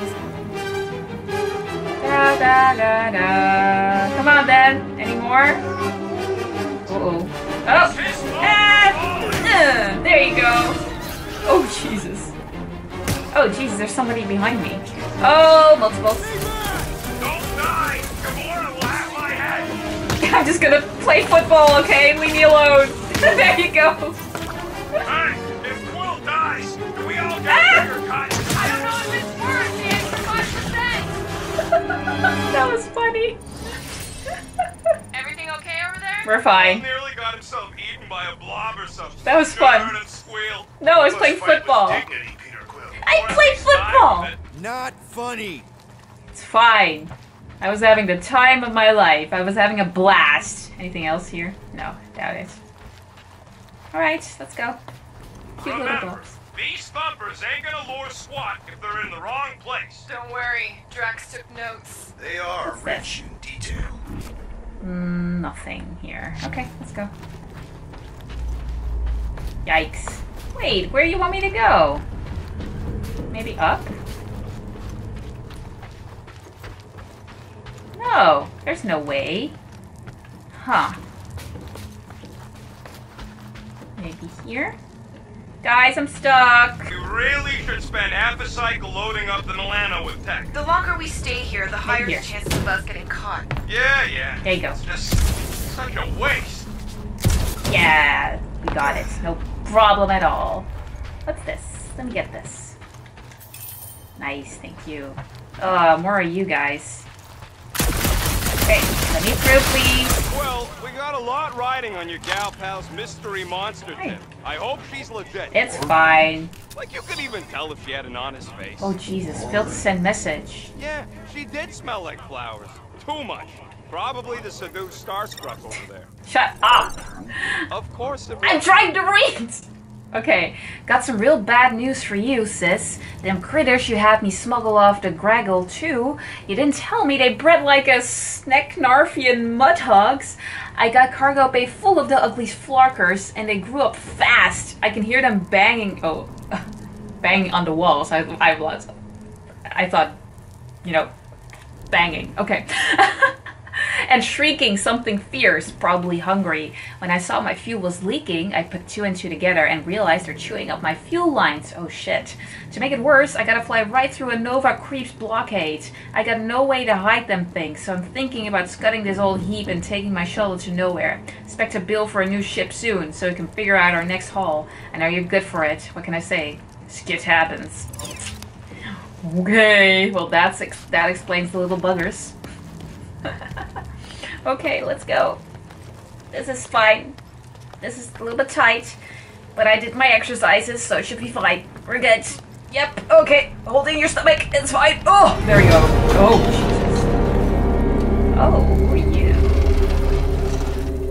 Da da da da. Come on, then. Any more? There you go. Oh Jesus. Oh Jesus. There's somebody behind me. Oh, multiples. I'm just gonna play football, okay? Leave me alone. There you go. Hey, if Quill dies, do we all get a bigger cut? I don't know if it's worth the extra 5%. That was funny. Everything okay over there? We're fine. He nearly got himself eaten by a blob or something. That was fun. No, I was playing football. Dignity, Peter Quill. I played football. Not funny. It's fine. I was having the time of my life. I was having a blast. Anything else here? No, doubt it. Alright, let's go. Cute little box. These thumpers ain't gonna lure SWAT if they're in the wrong place. Don't worry, Drax took notes. They are rich in detail. Nothing here. Okay, let's go. Yikes. Wait, where do you want me to go? Maybe up? No, there's no way. Huh. Maybe here? Guys, I'm stuck. You really should spend half a cycle loading up the Milano with tech. The longer we stay here, the higher the chance of us getting caught. Yeah. There you go. It's just such a waste. Yeah, we got it. No problem at all. What's this? Let me get this. Nice, thank you. More of you guys. Okay, let me through, please. Well, we got a lot riding on your gal pal's mystery monster tip. I hope she's legit. It's fine. Like, you could even tell if she had an honest face. Oh, Jesus. Failed to send message. Yeah, she did smell like flowers. Too much. Probably the seduced Starstruck over there. Shut up. Of course it was. I'm trying to read! Okay, got some real bad news for you, sis. Them critters you had me smuggle off the Graggle too. You didn't tell me they bred like a Snecknarfian mudhogs. I got cargo bay full of the ugly flarkers, and they grew up fast. I can hear them banging. Oh, banging on the walls. I thought, you know, banging. Okay. And shrieking something fierce, probably hungry. When I saw my fuel was leaking, I put two and two together and realized they're chewing up my fuel lines. Oh shit. To make it worse, I gotta fly right through a Nova Corps blockade. I got no way to hide them things, so I'm thinking about scudding this old heap and taking my shuttle to nowhere. Expect a bill for a new ship soon, so we can figure out our next haul. I know you're good for it. What can I say? Shit happens. Okay, well that explains the little buggers. Okay, let's go. This is fine. This is a little bit tight, but I did my exercises, so it should be fine. We're good. Yep, okay. Holding your stomach, it's fine. Oh, there we go. Oh, Jesus. Oh, who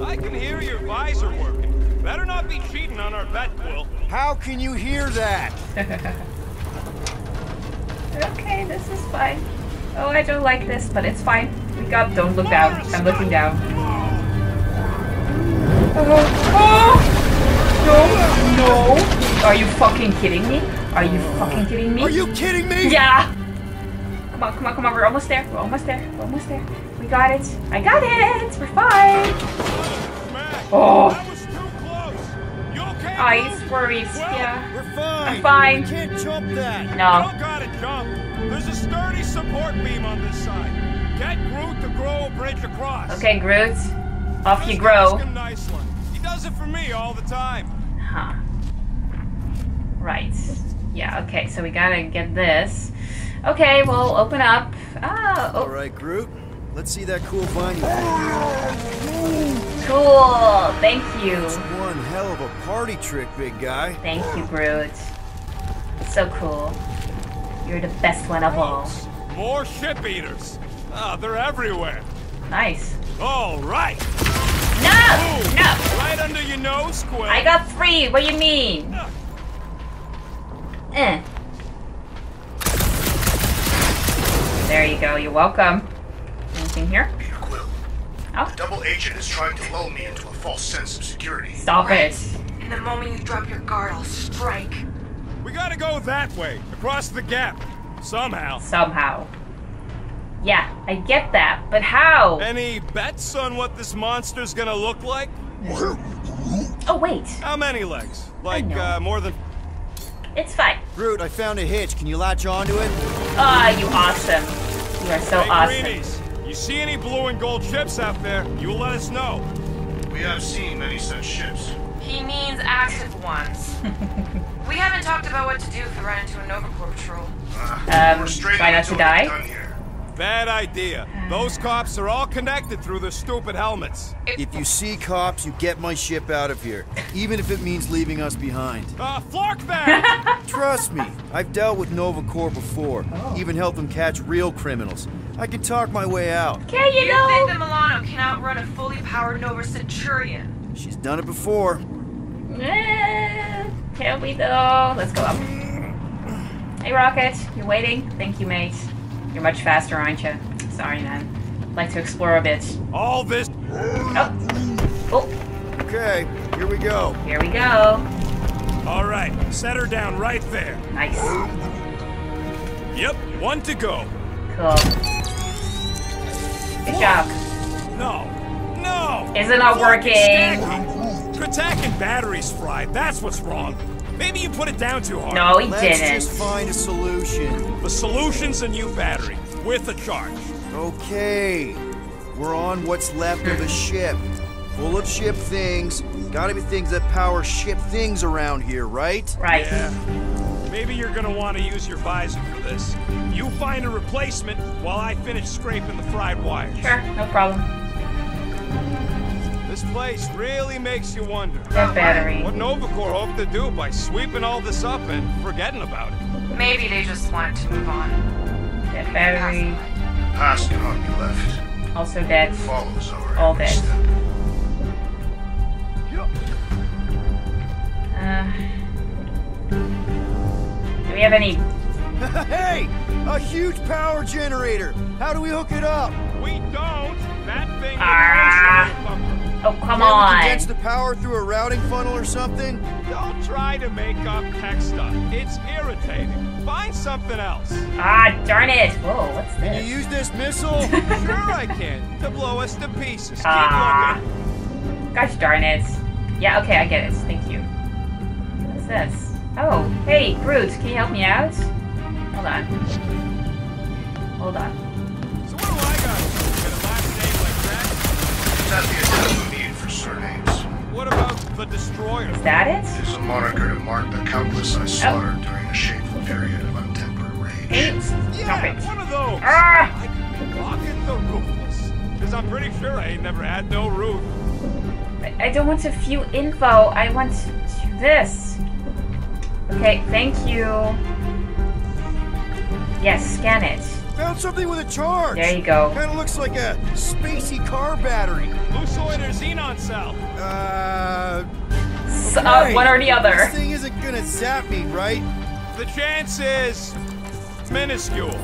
are you? I can hear your visor working. Better not be cheating on our bet, Quill. How can you hear that? Okay, this is fine. Oh, I don't like this, but it's fine. We got. Don't look down. I'm looking down. Oh! No! No! Are you fucking kidding me? Are you fucking kidding me? Are you kidding me? Yeah! Come on! Come on! Come on! We're almost there. We're almost there. We're almost there. We got it. I got it. We're fine. Oh! Ice worries. Yeah. We're fine. I'm fine. Can't jump that. No. Gotta jump. There's a sturdy support beam on this side. Get Groot to grow a bridge across. Okay, Groot. Off you grow. He does it for me all the time. Huh. Right. Yeah, okay, so we gotta get this. Okay, we'll open up. Oh. Alright, Groot. Let's see that cool vine you got. Cool, thank you. That's one hell of a party trick, big guy. Thank you, Groot. So cool. You're the best one of all. More ship eaters. They're everywhere. Nice. All right. No! Boom. No! Right under your nose, Quill. I got three. What do you mean? There you go. You're welcome. Anything here? Peter Quill. Oh? The double agent is trying to lull me into a false sense of security. Stop it. And the moment you drop your guard, I'll strike. We gotta go that way, across the gap, somehow. Somehow. Yeah, I get that, but how? Any bets on what this monster's gonna look like? Oh, wait. How many legs? Like, more than... It's fine. Groot, I found a hitch. Can you latch onto it? Ah, you awesome. You are so awesome. Greenies, you see any blue and gold ships out there, you'll let us know. We have seen many such ships. He means active ones. We haven't talked about what to do if we run into a Nova Corps patrol. Try not to die? Bad idea. Those cops are all connected through their stupid helmets. If you see cops, you get my ship out of here. Even if it means leaving us behind. Flark that! Trust me, I've dealt with Nova Corps before. Oh. Even helped them catch real criminals. I can talk my way out. Can you know? You think the Milano can outrun a fully powered Nova Centurion? She's done it before. Can't we though? Let's go up. Hey, Rocket. You're waiting? Thank you, mate. You're much faster, aren't you? Sorry, man. I'd like to explore a bit. All this. Oh. Oh. Okay. Here we go. Here we go. All right. Set her down right there. Nice. Yep. One to go. Cool. Good job. No. No. Is it not working? Attacking batteries fried, that's what's wrong. Maybe you put it down too hard. No, he didn't. Let's just find a solution. The solution's a new battery, with a charge. Okay, we're on what's left of a ship. Full of ship things. Gotta be things that power ship things around here, right? Right. Yeah. Maybe you're gonna want to use your visor for this. You find a replacement while I finish scraping the fried wires. Sure, no problem. This place really makes you wonder. That battery. What Nova Corps hoped to do by sweeping all this up and forgetting about it. Maybe they just wanted to move on. That battery. Pass it on you left. Also dead. Follows over all dead. Do we have any? Hey! A huge power generator! How do we hook it up? We don't! That thing is Oh, come on. Gets the power through a routing funnel or something? Don't try to make up tech stuff. It's irritating. Find something else. Ah, darn it. Whoa, what's this? Can you use this missile? Sure I can. To blow us to pieces. Ah. Gosh darn it. Yeah, okay, I get it. Thank you. What is this? Oh, hey, Groot, can you help me out? Hold on. Hold on. So what do I got? Got a last name like that? Surnames. What about the destroyer? Is that it? It's a moniker to mark the countless I slaughtered during a shameful period of untempered rage. Yeah, one of those. Ah! Like Rocket the Ruthless. Because I'm pretty sure I ain't never had no root. I don't want a few info. I want this. Okay, thank you. Yes, scan it. Found something with a charge! There you go. Kinda looks like a spacey car battery. Lusoid or Xenon cell? One or the other. This thing isn't gonna zap me, right? The chance is minuscule.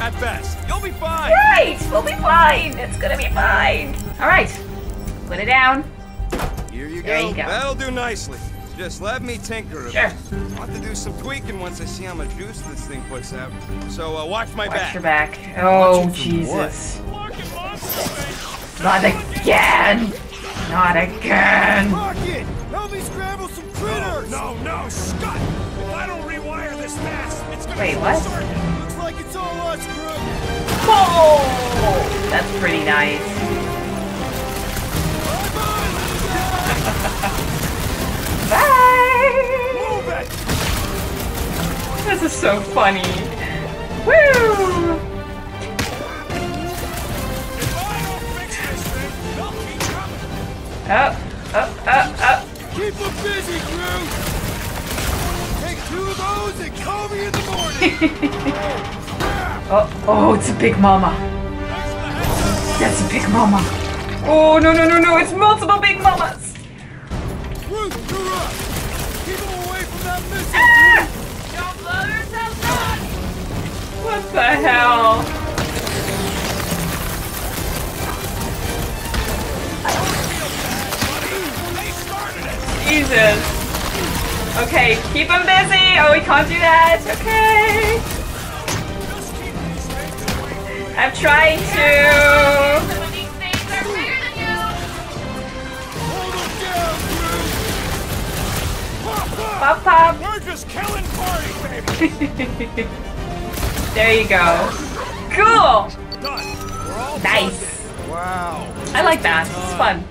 At best. You'll be fine! Right! We'll be fine! It's gonna be fine! Alright. Put it down. Here you go. There you go. That'll do nicely. Just let me tinker a bit. Sure. I'll have to do some tweaking once I see how much juice this thing puts out. So watch my back. Watch your back. Oh, Jesus. Not again! Not again! Rocket! Help me scramble some critters! No, Scott! If I don't rewire this mass, it's gonna be what? Looks like it's all us, bro! Oh! That's pretty nice. Bye! This is so funny. Woo! Up. Keep them busy, Groot! Take two of those and call me in the morning! Oh, it's a big mama. That's a big mama. Oh, no, it's multiple big mamas! Groot, you're up! Keep him away from that missile! Ah! Don't blow yourself up! What the hell? Jesus. Okay, keep him busy! Oh, we can't do that! Okay! I'm trying to... Pop. We're just killing party, baby. There you go. Cool. Nice. Wow. I like that. It's fun.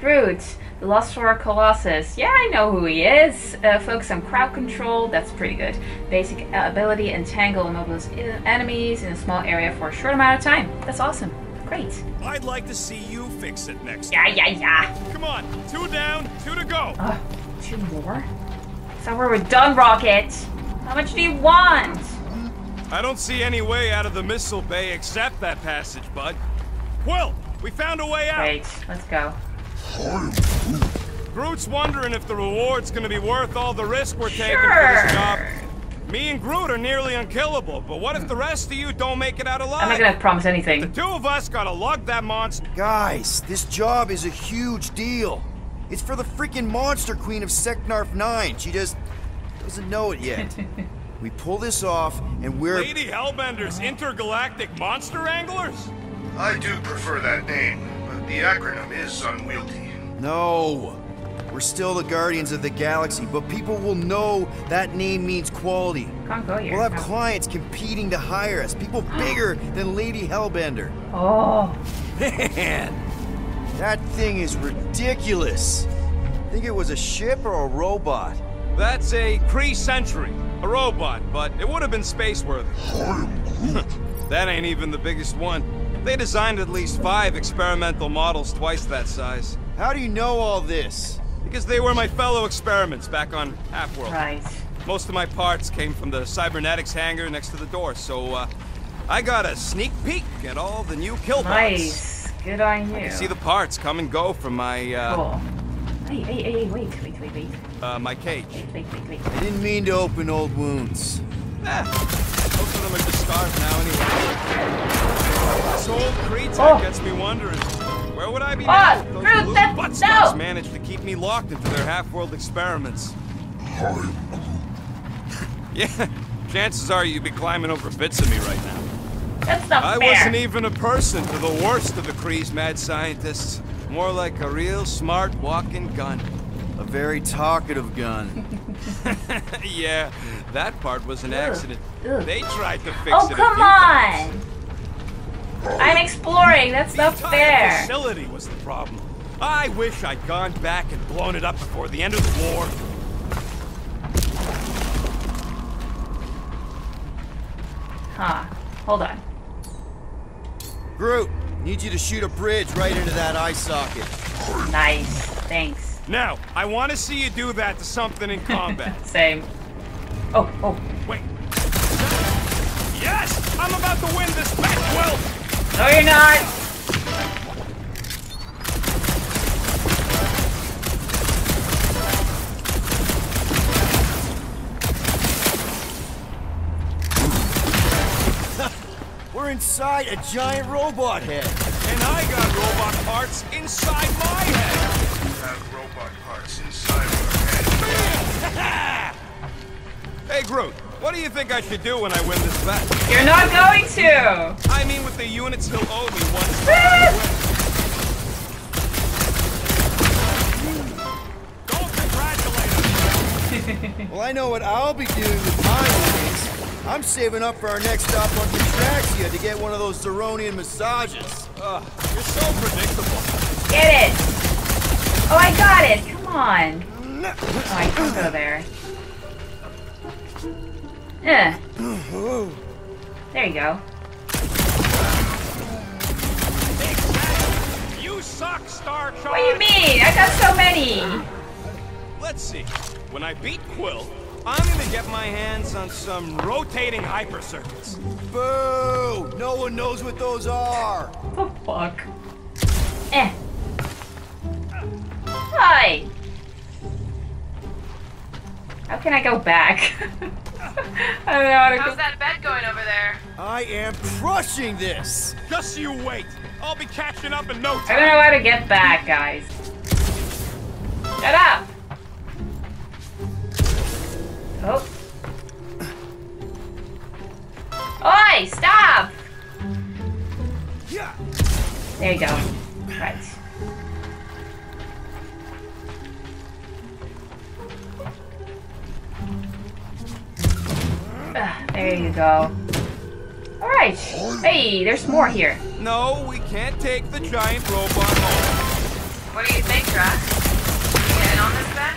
Groot, the Lost Star Colossus. Yeah, I know who he is. Focus on crowd control. That's pretty good. Basic ability: entangle Mobile's enemies in a small area for a short amount of time. That's awesome. Great. I'd like to see you fix it next. Yeah. Come on. 2 down. 2 to go. 2 more? So we're done, Rocket. How much do you want? I don't see any way out of the missile bay except that passage, bud. Well, we found a way out. Great, let's go. Groot's wondering if the reward's gonna be worth all the risk we're taking for this job. Me and Groot are nearly unkillable, but what if the rest of you don't make it out alive? I'm not gonna promise anything. The two of us gotta lug that monster. Guys, this job is a huge deal. It's for the freaking monster queen of Snecknarf 9. She just doesn't know it yet. We pull this off, and we're... Lady Hellbender's intergalactic monster anglers? I do prefer that name, but the acronym is unwieldy. No. We're still the Guardians of the Galaxy, but people will know that name means quality. We'll have clients competing to hire us, people bigger than Lady Hellbender. Oh. Man, that thing is ridiculous. I think it was a ship or a robot. That's a Cree-century, a robot, but it would have been space-worthy. That ain't even the biggest one. They designed at least 5 experimental models twice that size. How do you know all this? Because they were my fellow experiments back on Half-World. Right. Most of my parts came from the cybernetics hangar next to the door, so I got a sneak peek at all the new killbots. Nice. Good on you. I can see the parts come and go from my. Cool. Hey, wait. My cage. Wait. I didn't mean to open old wounds. Most of them are just scars now, anyway. This whole creature gets me wondering. Where would I be now? Those that buttstocks managed to keep me locked into their half-world experiments. Yeah, chances are you'd be climbing over bits of me right now. That's not fair. I wasn't even a person to the worst of the Kree's mad scientists. More like a real smart walking gun. A very talkative gun. Yeah, that part was an accident. They tried to fix it. Oh, come on! I'm exploring. That's not fair. The facility was the problem. I wish I'd gone back and blown it up before the end of the war. Huh. Hold on. Groot, need you to shoot a bridge right into that eye socket. Nice. Thanks. Now, I want to see you do that to something in combat. Same. Oh. Wait. Yes! I'm about to win this battle. Well. No, you're not! We're inside a giant robot head. And I got robot parts inside my head. You have robot parts inside your head. Hey, Groot. What do you think I should do when I win this battle? You're not going to! I mean, with the units still owe me one. Don't congratulate us! Well, I know what I'll be doing with my units. I'm saving up for our next stop on Contraxia to get one of those Zeronian massages. Ugh, you're so predictable. Get it! Oh, I got it! Come on! Oh, I can't go there. Yeah. There you go. You suck, Star Charge. What do you mean? I got so many. Let's see. When I beat Quill, I'm gonna get my hands on some rotating hypercircuits. Boo! No one knows what those are. The fuck? Hi. How can I go back? I don't know how to. How's that bed going over there? I am crushing this! Just you wait! I'll be catching up in no time! I don't know how to get back, guys. Shut up! Oh. Oi! Stop! Yeah. There you go. Right. There you go. Alright. Hey, there's more here. No, we can't take the giant robot home. What do you think, Drax? Get in on this bet?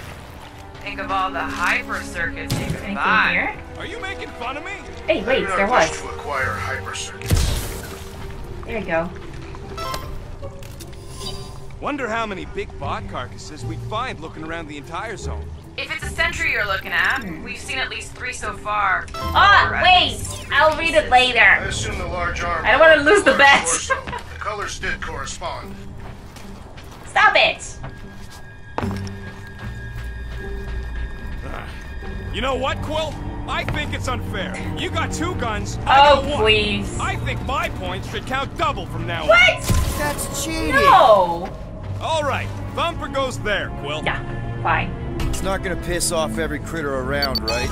Think of all the hyper circuits you can buy. Anything here? Are you making fun of me? Hey, wait, there was. To acquire hyper circuits. There you go. Wonder how many big bot carcasses we'd find looking around the entire zone. If it's a century you're looking at, we've seen at least 3 so far. Wait! I'll read it later. I assume the large arm. I don't want to lose the bet. The colors did correspond. Stop it! You know what, Quill? I think it's unfair. You got two guns. Oh, please. I think my points should count double from now on. What? That's cheating. No. All right. Thumper goes there, Quill. Yeah, fine. It's not gonna piss off every critter around, right?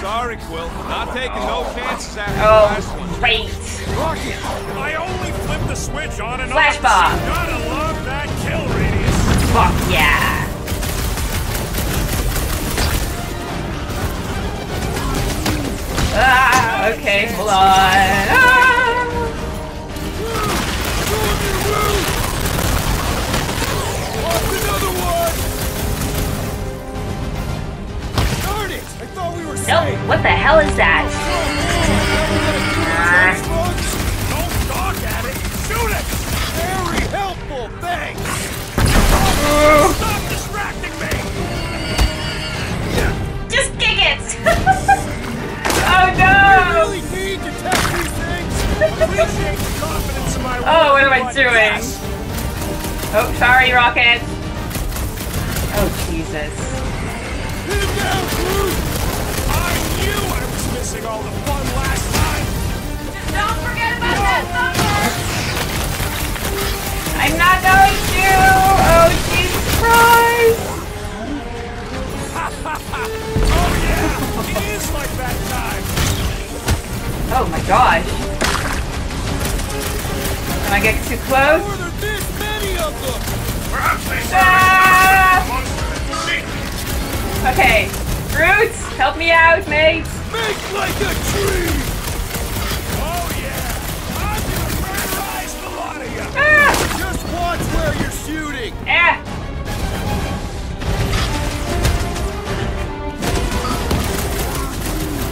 Sorry, Quill. Not taking no chances after the last one. Great. Rocket, I only flipped the switch on and off. Flashbomb. Gotta love that kill radius. Fuck yeah. Ah, okay, hold on. Darn it! I thought we were safe. Nope, what the hell is that? Don't talk at it, shoot it! Very helpful, thanks! Stop distracting me! Just kick it! Oh no! We really need to test these things. Appreciate the confidence in my work. Oh, what am I doing? Oh, sorry, Rocket. Oh, Jesus. Get down, Groot! I knew I was missing all the fun last time. Just don't forget about that number. I'm not going to. Oh, Jesus Christ! Oh yeah. It is like that time! Oh my gosh! Can I get too close? There's many of them! Perhaps they serve. Okay, Groot, help me out, mate! Make like a tree! Oh yeah! I'm gonna terrorize the lot of you! Ah. Just watch where you're shooting! Ah!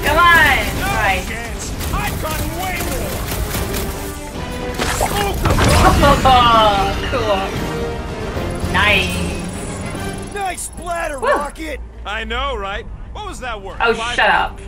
Come on! No right. I've gotten way more! Oh, cool. Nice. Nice splatter, woo. Rocket! I know, right? What was that word? Oh, shut up.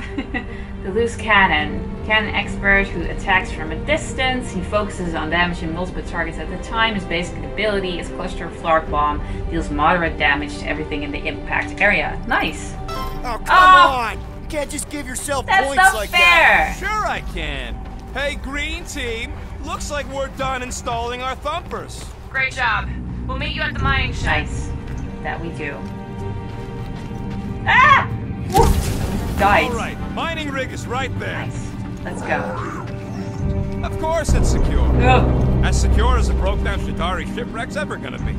The loose cannon. Cannon expert who attacks from a distance. He focuses on damaging multiple targets at a time. His basic ability is cluster flark bomb. Deals moderate damage to everything in the impact area. Nice. Oh, come on! You can't just give yourself points like that. That's not fair. Sure I can. Hey, green team, looks like we're done installing our thumpers. Great job. We'll meet you at the mining shaft. Nice. That we do. Ah! Died. All right, mining rig is right there. Nice. Let's go. Of course it's secure. Oh. As secure as a broke-down Chitauri shipwreck's ever gonna be.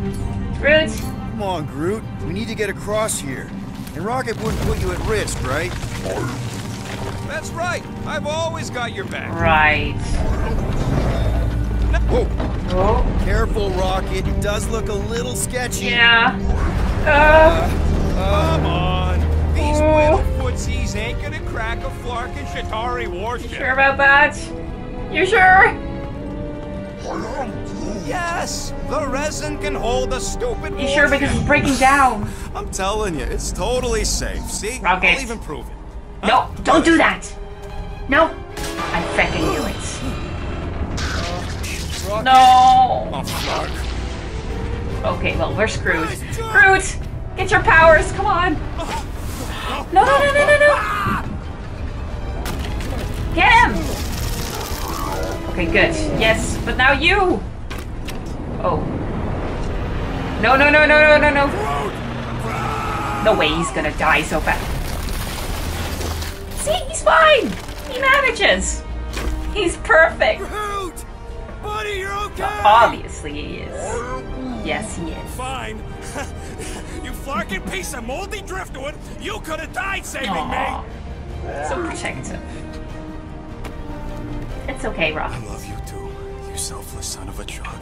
Groot. Come on, Groot. We need to get across here. And Rocket wouldn't put you at risk, right? That's right. I've always got your back. Right. Whoa. Oh. Careful, Rocket. It does look a little sketchy. Yeah. Come on. These footsies ain't gonna crack a flark and Chitauri warship. You sure about that? You sure? Yes! The resin can hold a stupid warship. You sure? Because it's breaking down. I'm telling you, it's totally safe. See? Rocket. I'll even prove it. No, don't do that! No! I freaking knew it. No! Okay, well, we're screwed. Groot! Get your powers, come on! No, no, no, no, no, no! Get him! Okay, good. Yes, but now you! Oh. No, no, no, no, no, no, no! No way he's gonna die so fast. See, he's fine! He manages! He's perfect! Groot! Buddy, you're okay! Well, obviously he is. Yes, he is. Fine. You flarkin' piece of moldy driftwood! You could have died saving me! So protective. It's okay, Rock. I love you too, you selfless son of a jock.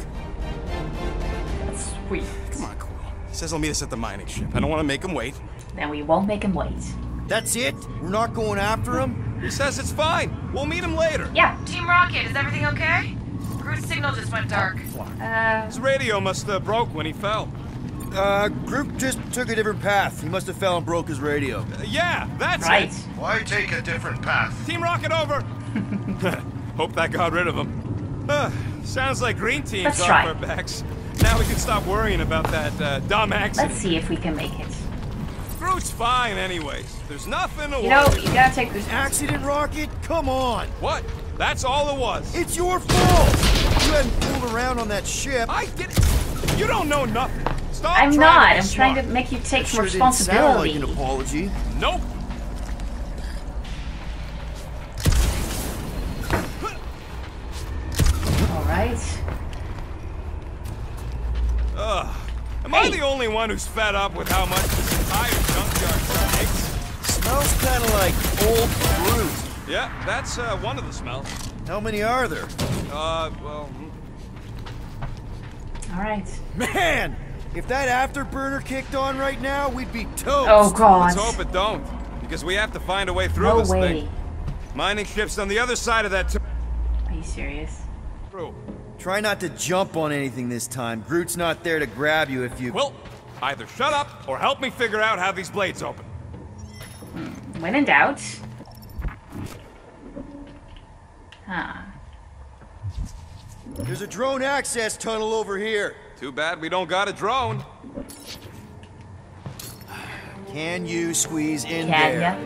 That's sweet. Come on, Quill. He says he'll meet us at the mining ship. I don't want to make him wait. Then we won't make him wait. That's it? We're not going after him? He says it's fine. We'll meet him later. Yeah. Team Rocket, is everything okay? Groot's signal just went dark. His radio must have broke when he fell. Groot just took a different path. He must have fell and broke his radio. Yeah, that's right. It. Why take a different path? Team Rocket over. Hope that got rid of him. Sounds like green team's off our backs. Now we can stop worrying about that dumb accident. Let's see if we can make it. Groot's fine anyways. There's nothing to worry. No, you gotta take this. Accident, Rocket? Come on. What? That's all it was. It's your fault. You hadn't fooled around on that ship. I did. You don't know nothing. Stop. I'm not. I'm trying to make you take some responsibility. Didn't sound like an apology. Nope. All right. Ugh. Am I the only one who's fed up with how much this entire junkyard makes? Smells kind of like old Groot. Yeah, that's one of the smells. How many are there? Well... All right. Man! If that afterburner kicked on right now, we'd be toast. Oh, God. Let's hope it don't, because we have to find a way through this thing. Mining ships on the other side of that... Are you serious? Bro. Try not to jump on anything this time. Groot's not there to grab you if you... Well, either shut up or help me figure out how these blades open. When in doubt. Huh. There's a drone access tunnel over here. Too bad we don't got a drone. Can you squeeze in there?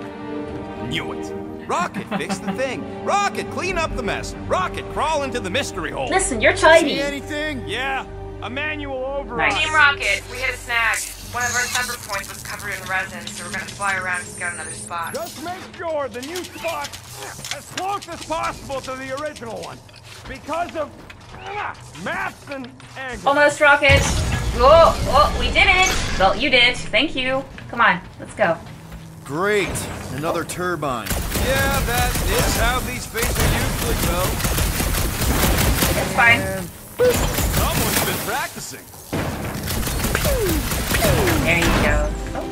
Knew it. Rocket, fix the thing. Rocket, clean up the mess. Rocket, crawl into the mystery hole. Listen, you're tidy. See anything? Yeah, a manual override. Nice. Team Rocket, we hit a snag. One of our thumper points was covered in resin, so we're gonna fly around and scout another spot. Just make sure the new spot's as close as possible to the original one, because of maps and angles. Almost, Rocket. Oh, we did it. Well, you did. Thank you. Come on, let's go. Great, another turbine. Yeah, that is how these things are usually built. It's fine. Someone's been practicing. There you go. Oh,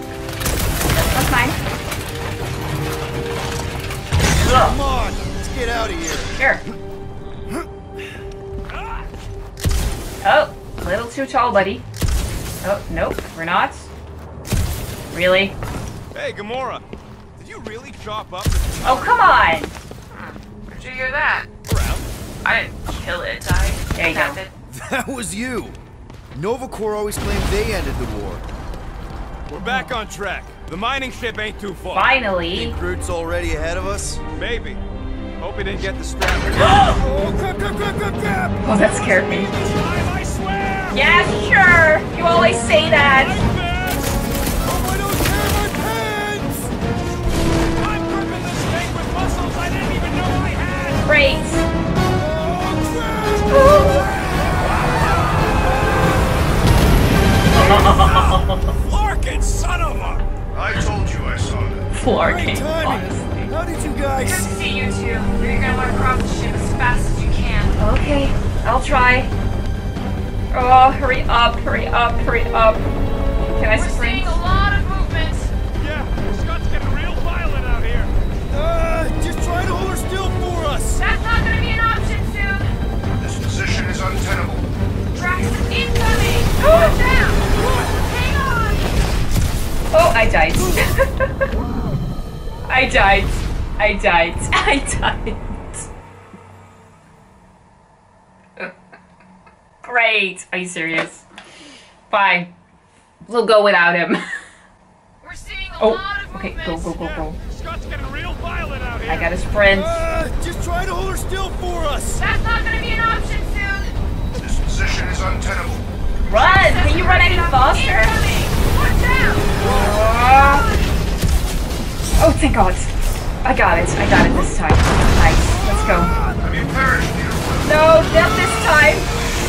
that's fine. Come on, let's get out of here. Sure. Oh, a little too tall, buddy. Oh, nope, we're not. Really? Hey, Gamora. Really chop up. Oh, come on! Did you hear that? I didn't kill it. There you go. That was you. Nova Corps always claimed they ended the war. We're back on track. The mining ship ain't too far. Finally. Think Groot's already ahead of us? Maybe. Hope he didn't get the strap. Oh, crap. Oh, that scared me. I swear. Yeah, sure. You always say that. Great. Larkin, son of a! I told you I saw that. Larkin, honestly. How did you guys? Good to see you two. You're gonna want to cross the ship as fast as you can. Okay, I'll try. Oh, hurry up, hurry up, hurry up. Can I sprint? We're seeing a lot of movement. Yeah, Scott's getting real violent out here. Just try to hold her still for. That's not going to be an option soon. This position is untenable. Drax is incoming. Go down. Hang on. Oh, I died. I died. I died. I died. Great. Are you serious? Fine. We'll go without him. We're seeing a lot of movements. Go, go, go, go. Scott's getting real violent out here. I got a sprint. Just try to hold her still for us. That's not going to be an option soon. This position is untenable. Run! Can you run any faster? Watch out! Oh, thank God! I got it. I got it this time. Nice. Let's go. Have you perished, Peter Quill? No, not this time.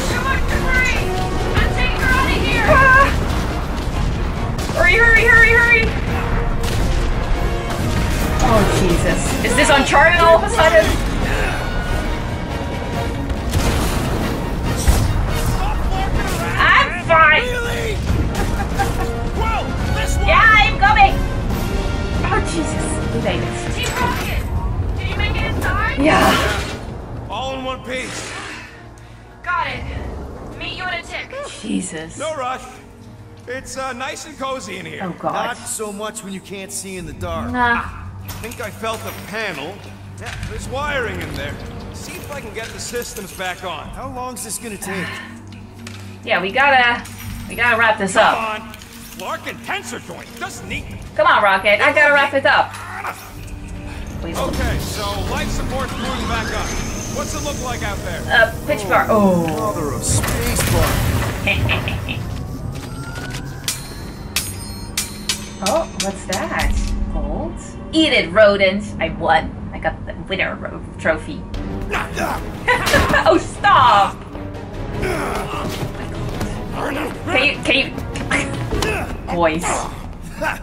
Too much to hurry. I'm taking her out of here. Hurry! Hurry! Hurry! Hurry! Oh, Jesus. Is this Uncharted all of a sudden? I'm fine! Really? Well, this one. Yeah, I'm coming! Oh, Jesus. We made it. Team Rocket! Did you make it inside? Yeah. All in one piece. Got it. Meet you in a tick. Jesus. No rush. It's nice and cozy in here. Oh, God. Not so much when you can't see in the dark. Nah. I think I felt the panel. Yeah, there's wiring in there. See if I can get the systems back on. How long is this gonna take? Yeah, we gotta wrap this up. Come on. Clark and tensor joint. Just neat. Come on, Rocket. I gotta wrap it up. Please. Okay, so life support's moving back up. What's it look like out there? Pitchfork. Oh. Mother of spacebar. Oh, what's that? Gold? Eat it, rodent! I won. I got the winner trophy. Oh, stop! Can you... Boys. What?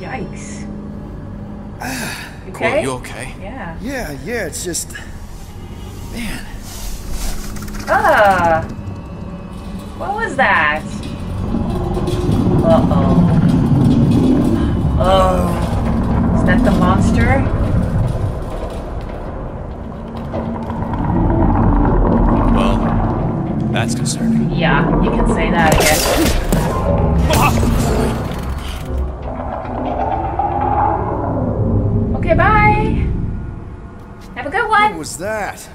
Yikes. Okay? Cool, you okay? Yeah. Yeah, it's just... Man. What was that? Uh-oh. Oh. Is that the monster? Well, that's concerning. Yeah, you can say that again. Okay, bye! Have a good one! What was that?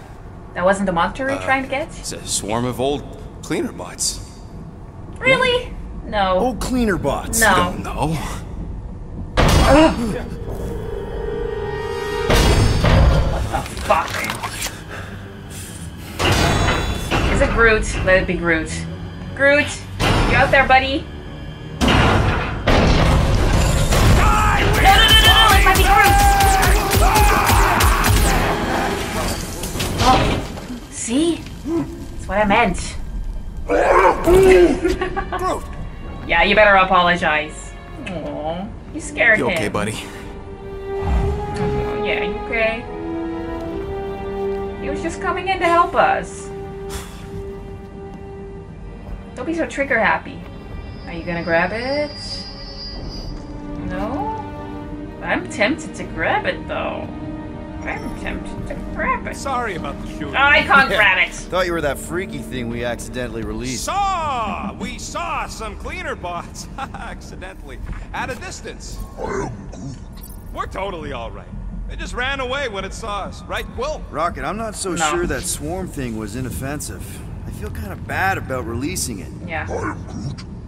That wasn't the monster we were trying to get? It's a swarm of old cleaner bots. Really? No. Old cleaner bots? No. No. What the fuck? Is it Groot? Let it be Groot. Groot, you out there, buddy? No, it might be Groot! Oh. See? That's what I meant. Groot. Yeah, you better apologize. Aww, you scared him. You okay, buddy? Oh, yeah, you okay? He was just coming in to help us. Don't be so trigger happy. Are you gonna grab it? No? I'm tempted to grab it, though. I'm tempted to grab it. Sorry about the shooting. Oh, I can't grab it. Thought you were that freaky thing we accidentally released. We saw some cleaner bots accidentally at a distance. We're totally all right. It just ran away when it saw us, right, Quill? Rocket, I'm not so sure that swarm thing was inoffensive. I feel kind of bad about releasing it. Yeah.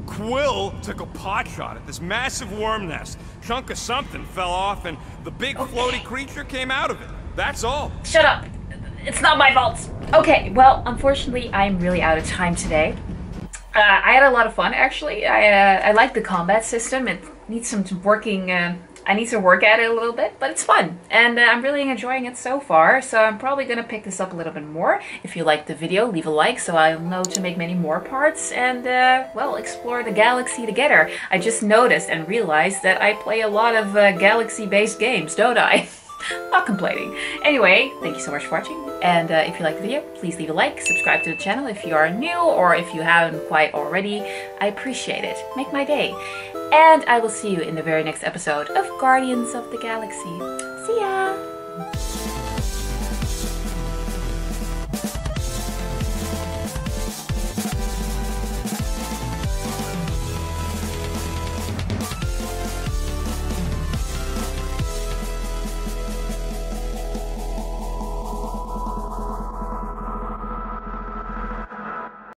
Quill took a pot shot at this massive worm nest. Chunk of something fell off and the big floaty creature came out of it. That's all. Shut up. It's not my fault. Okay, well, unfortunately, I'm really out of time today. I had a lot of fun, actually. I like the combat system. It needs some working... I need to work at it a little bit, but it's fun. And I'm really enjoying it so far, so I'm probably going to pick this up a little bit more. If you liked the video, leave a like so I'll know to make many more parts and, well, explore the galaxy together. I just noticed and realized that I play a lot of galaxy-based games, don't I? Not complaining. Anyway, thank you so much for watching, and if you liked the video, please leave a like, subscribe to the channel if you are new or if you haven't quite already. I appreciate it. Make my day. And I will see you in the very next episode of Guardians of the Galaxy. See ya!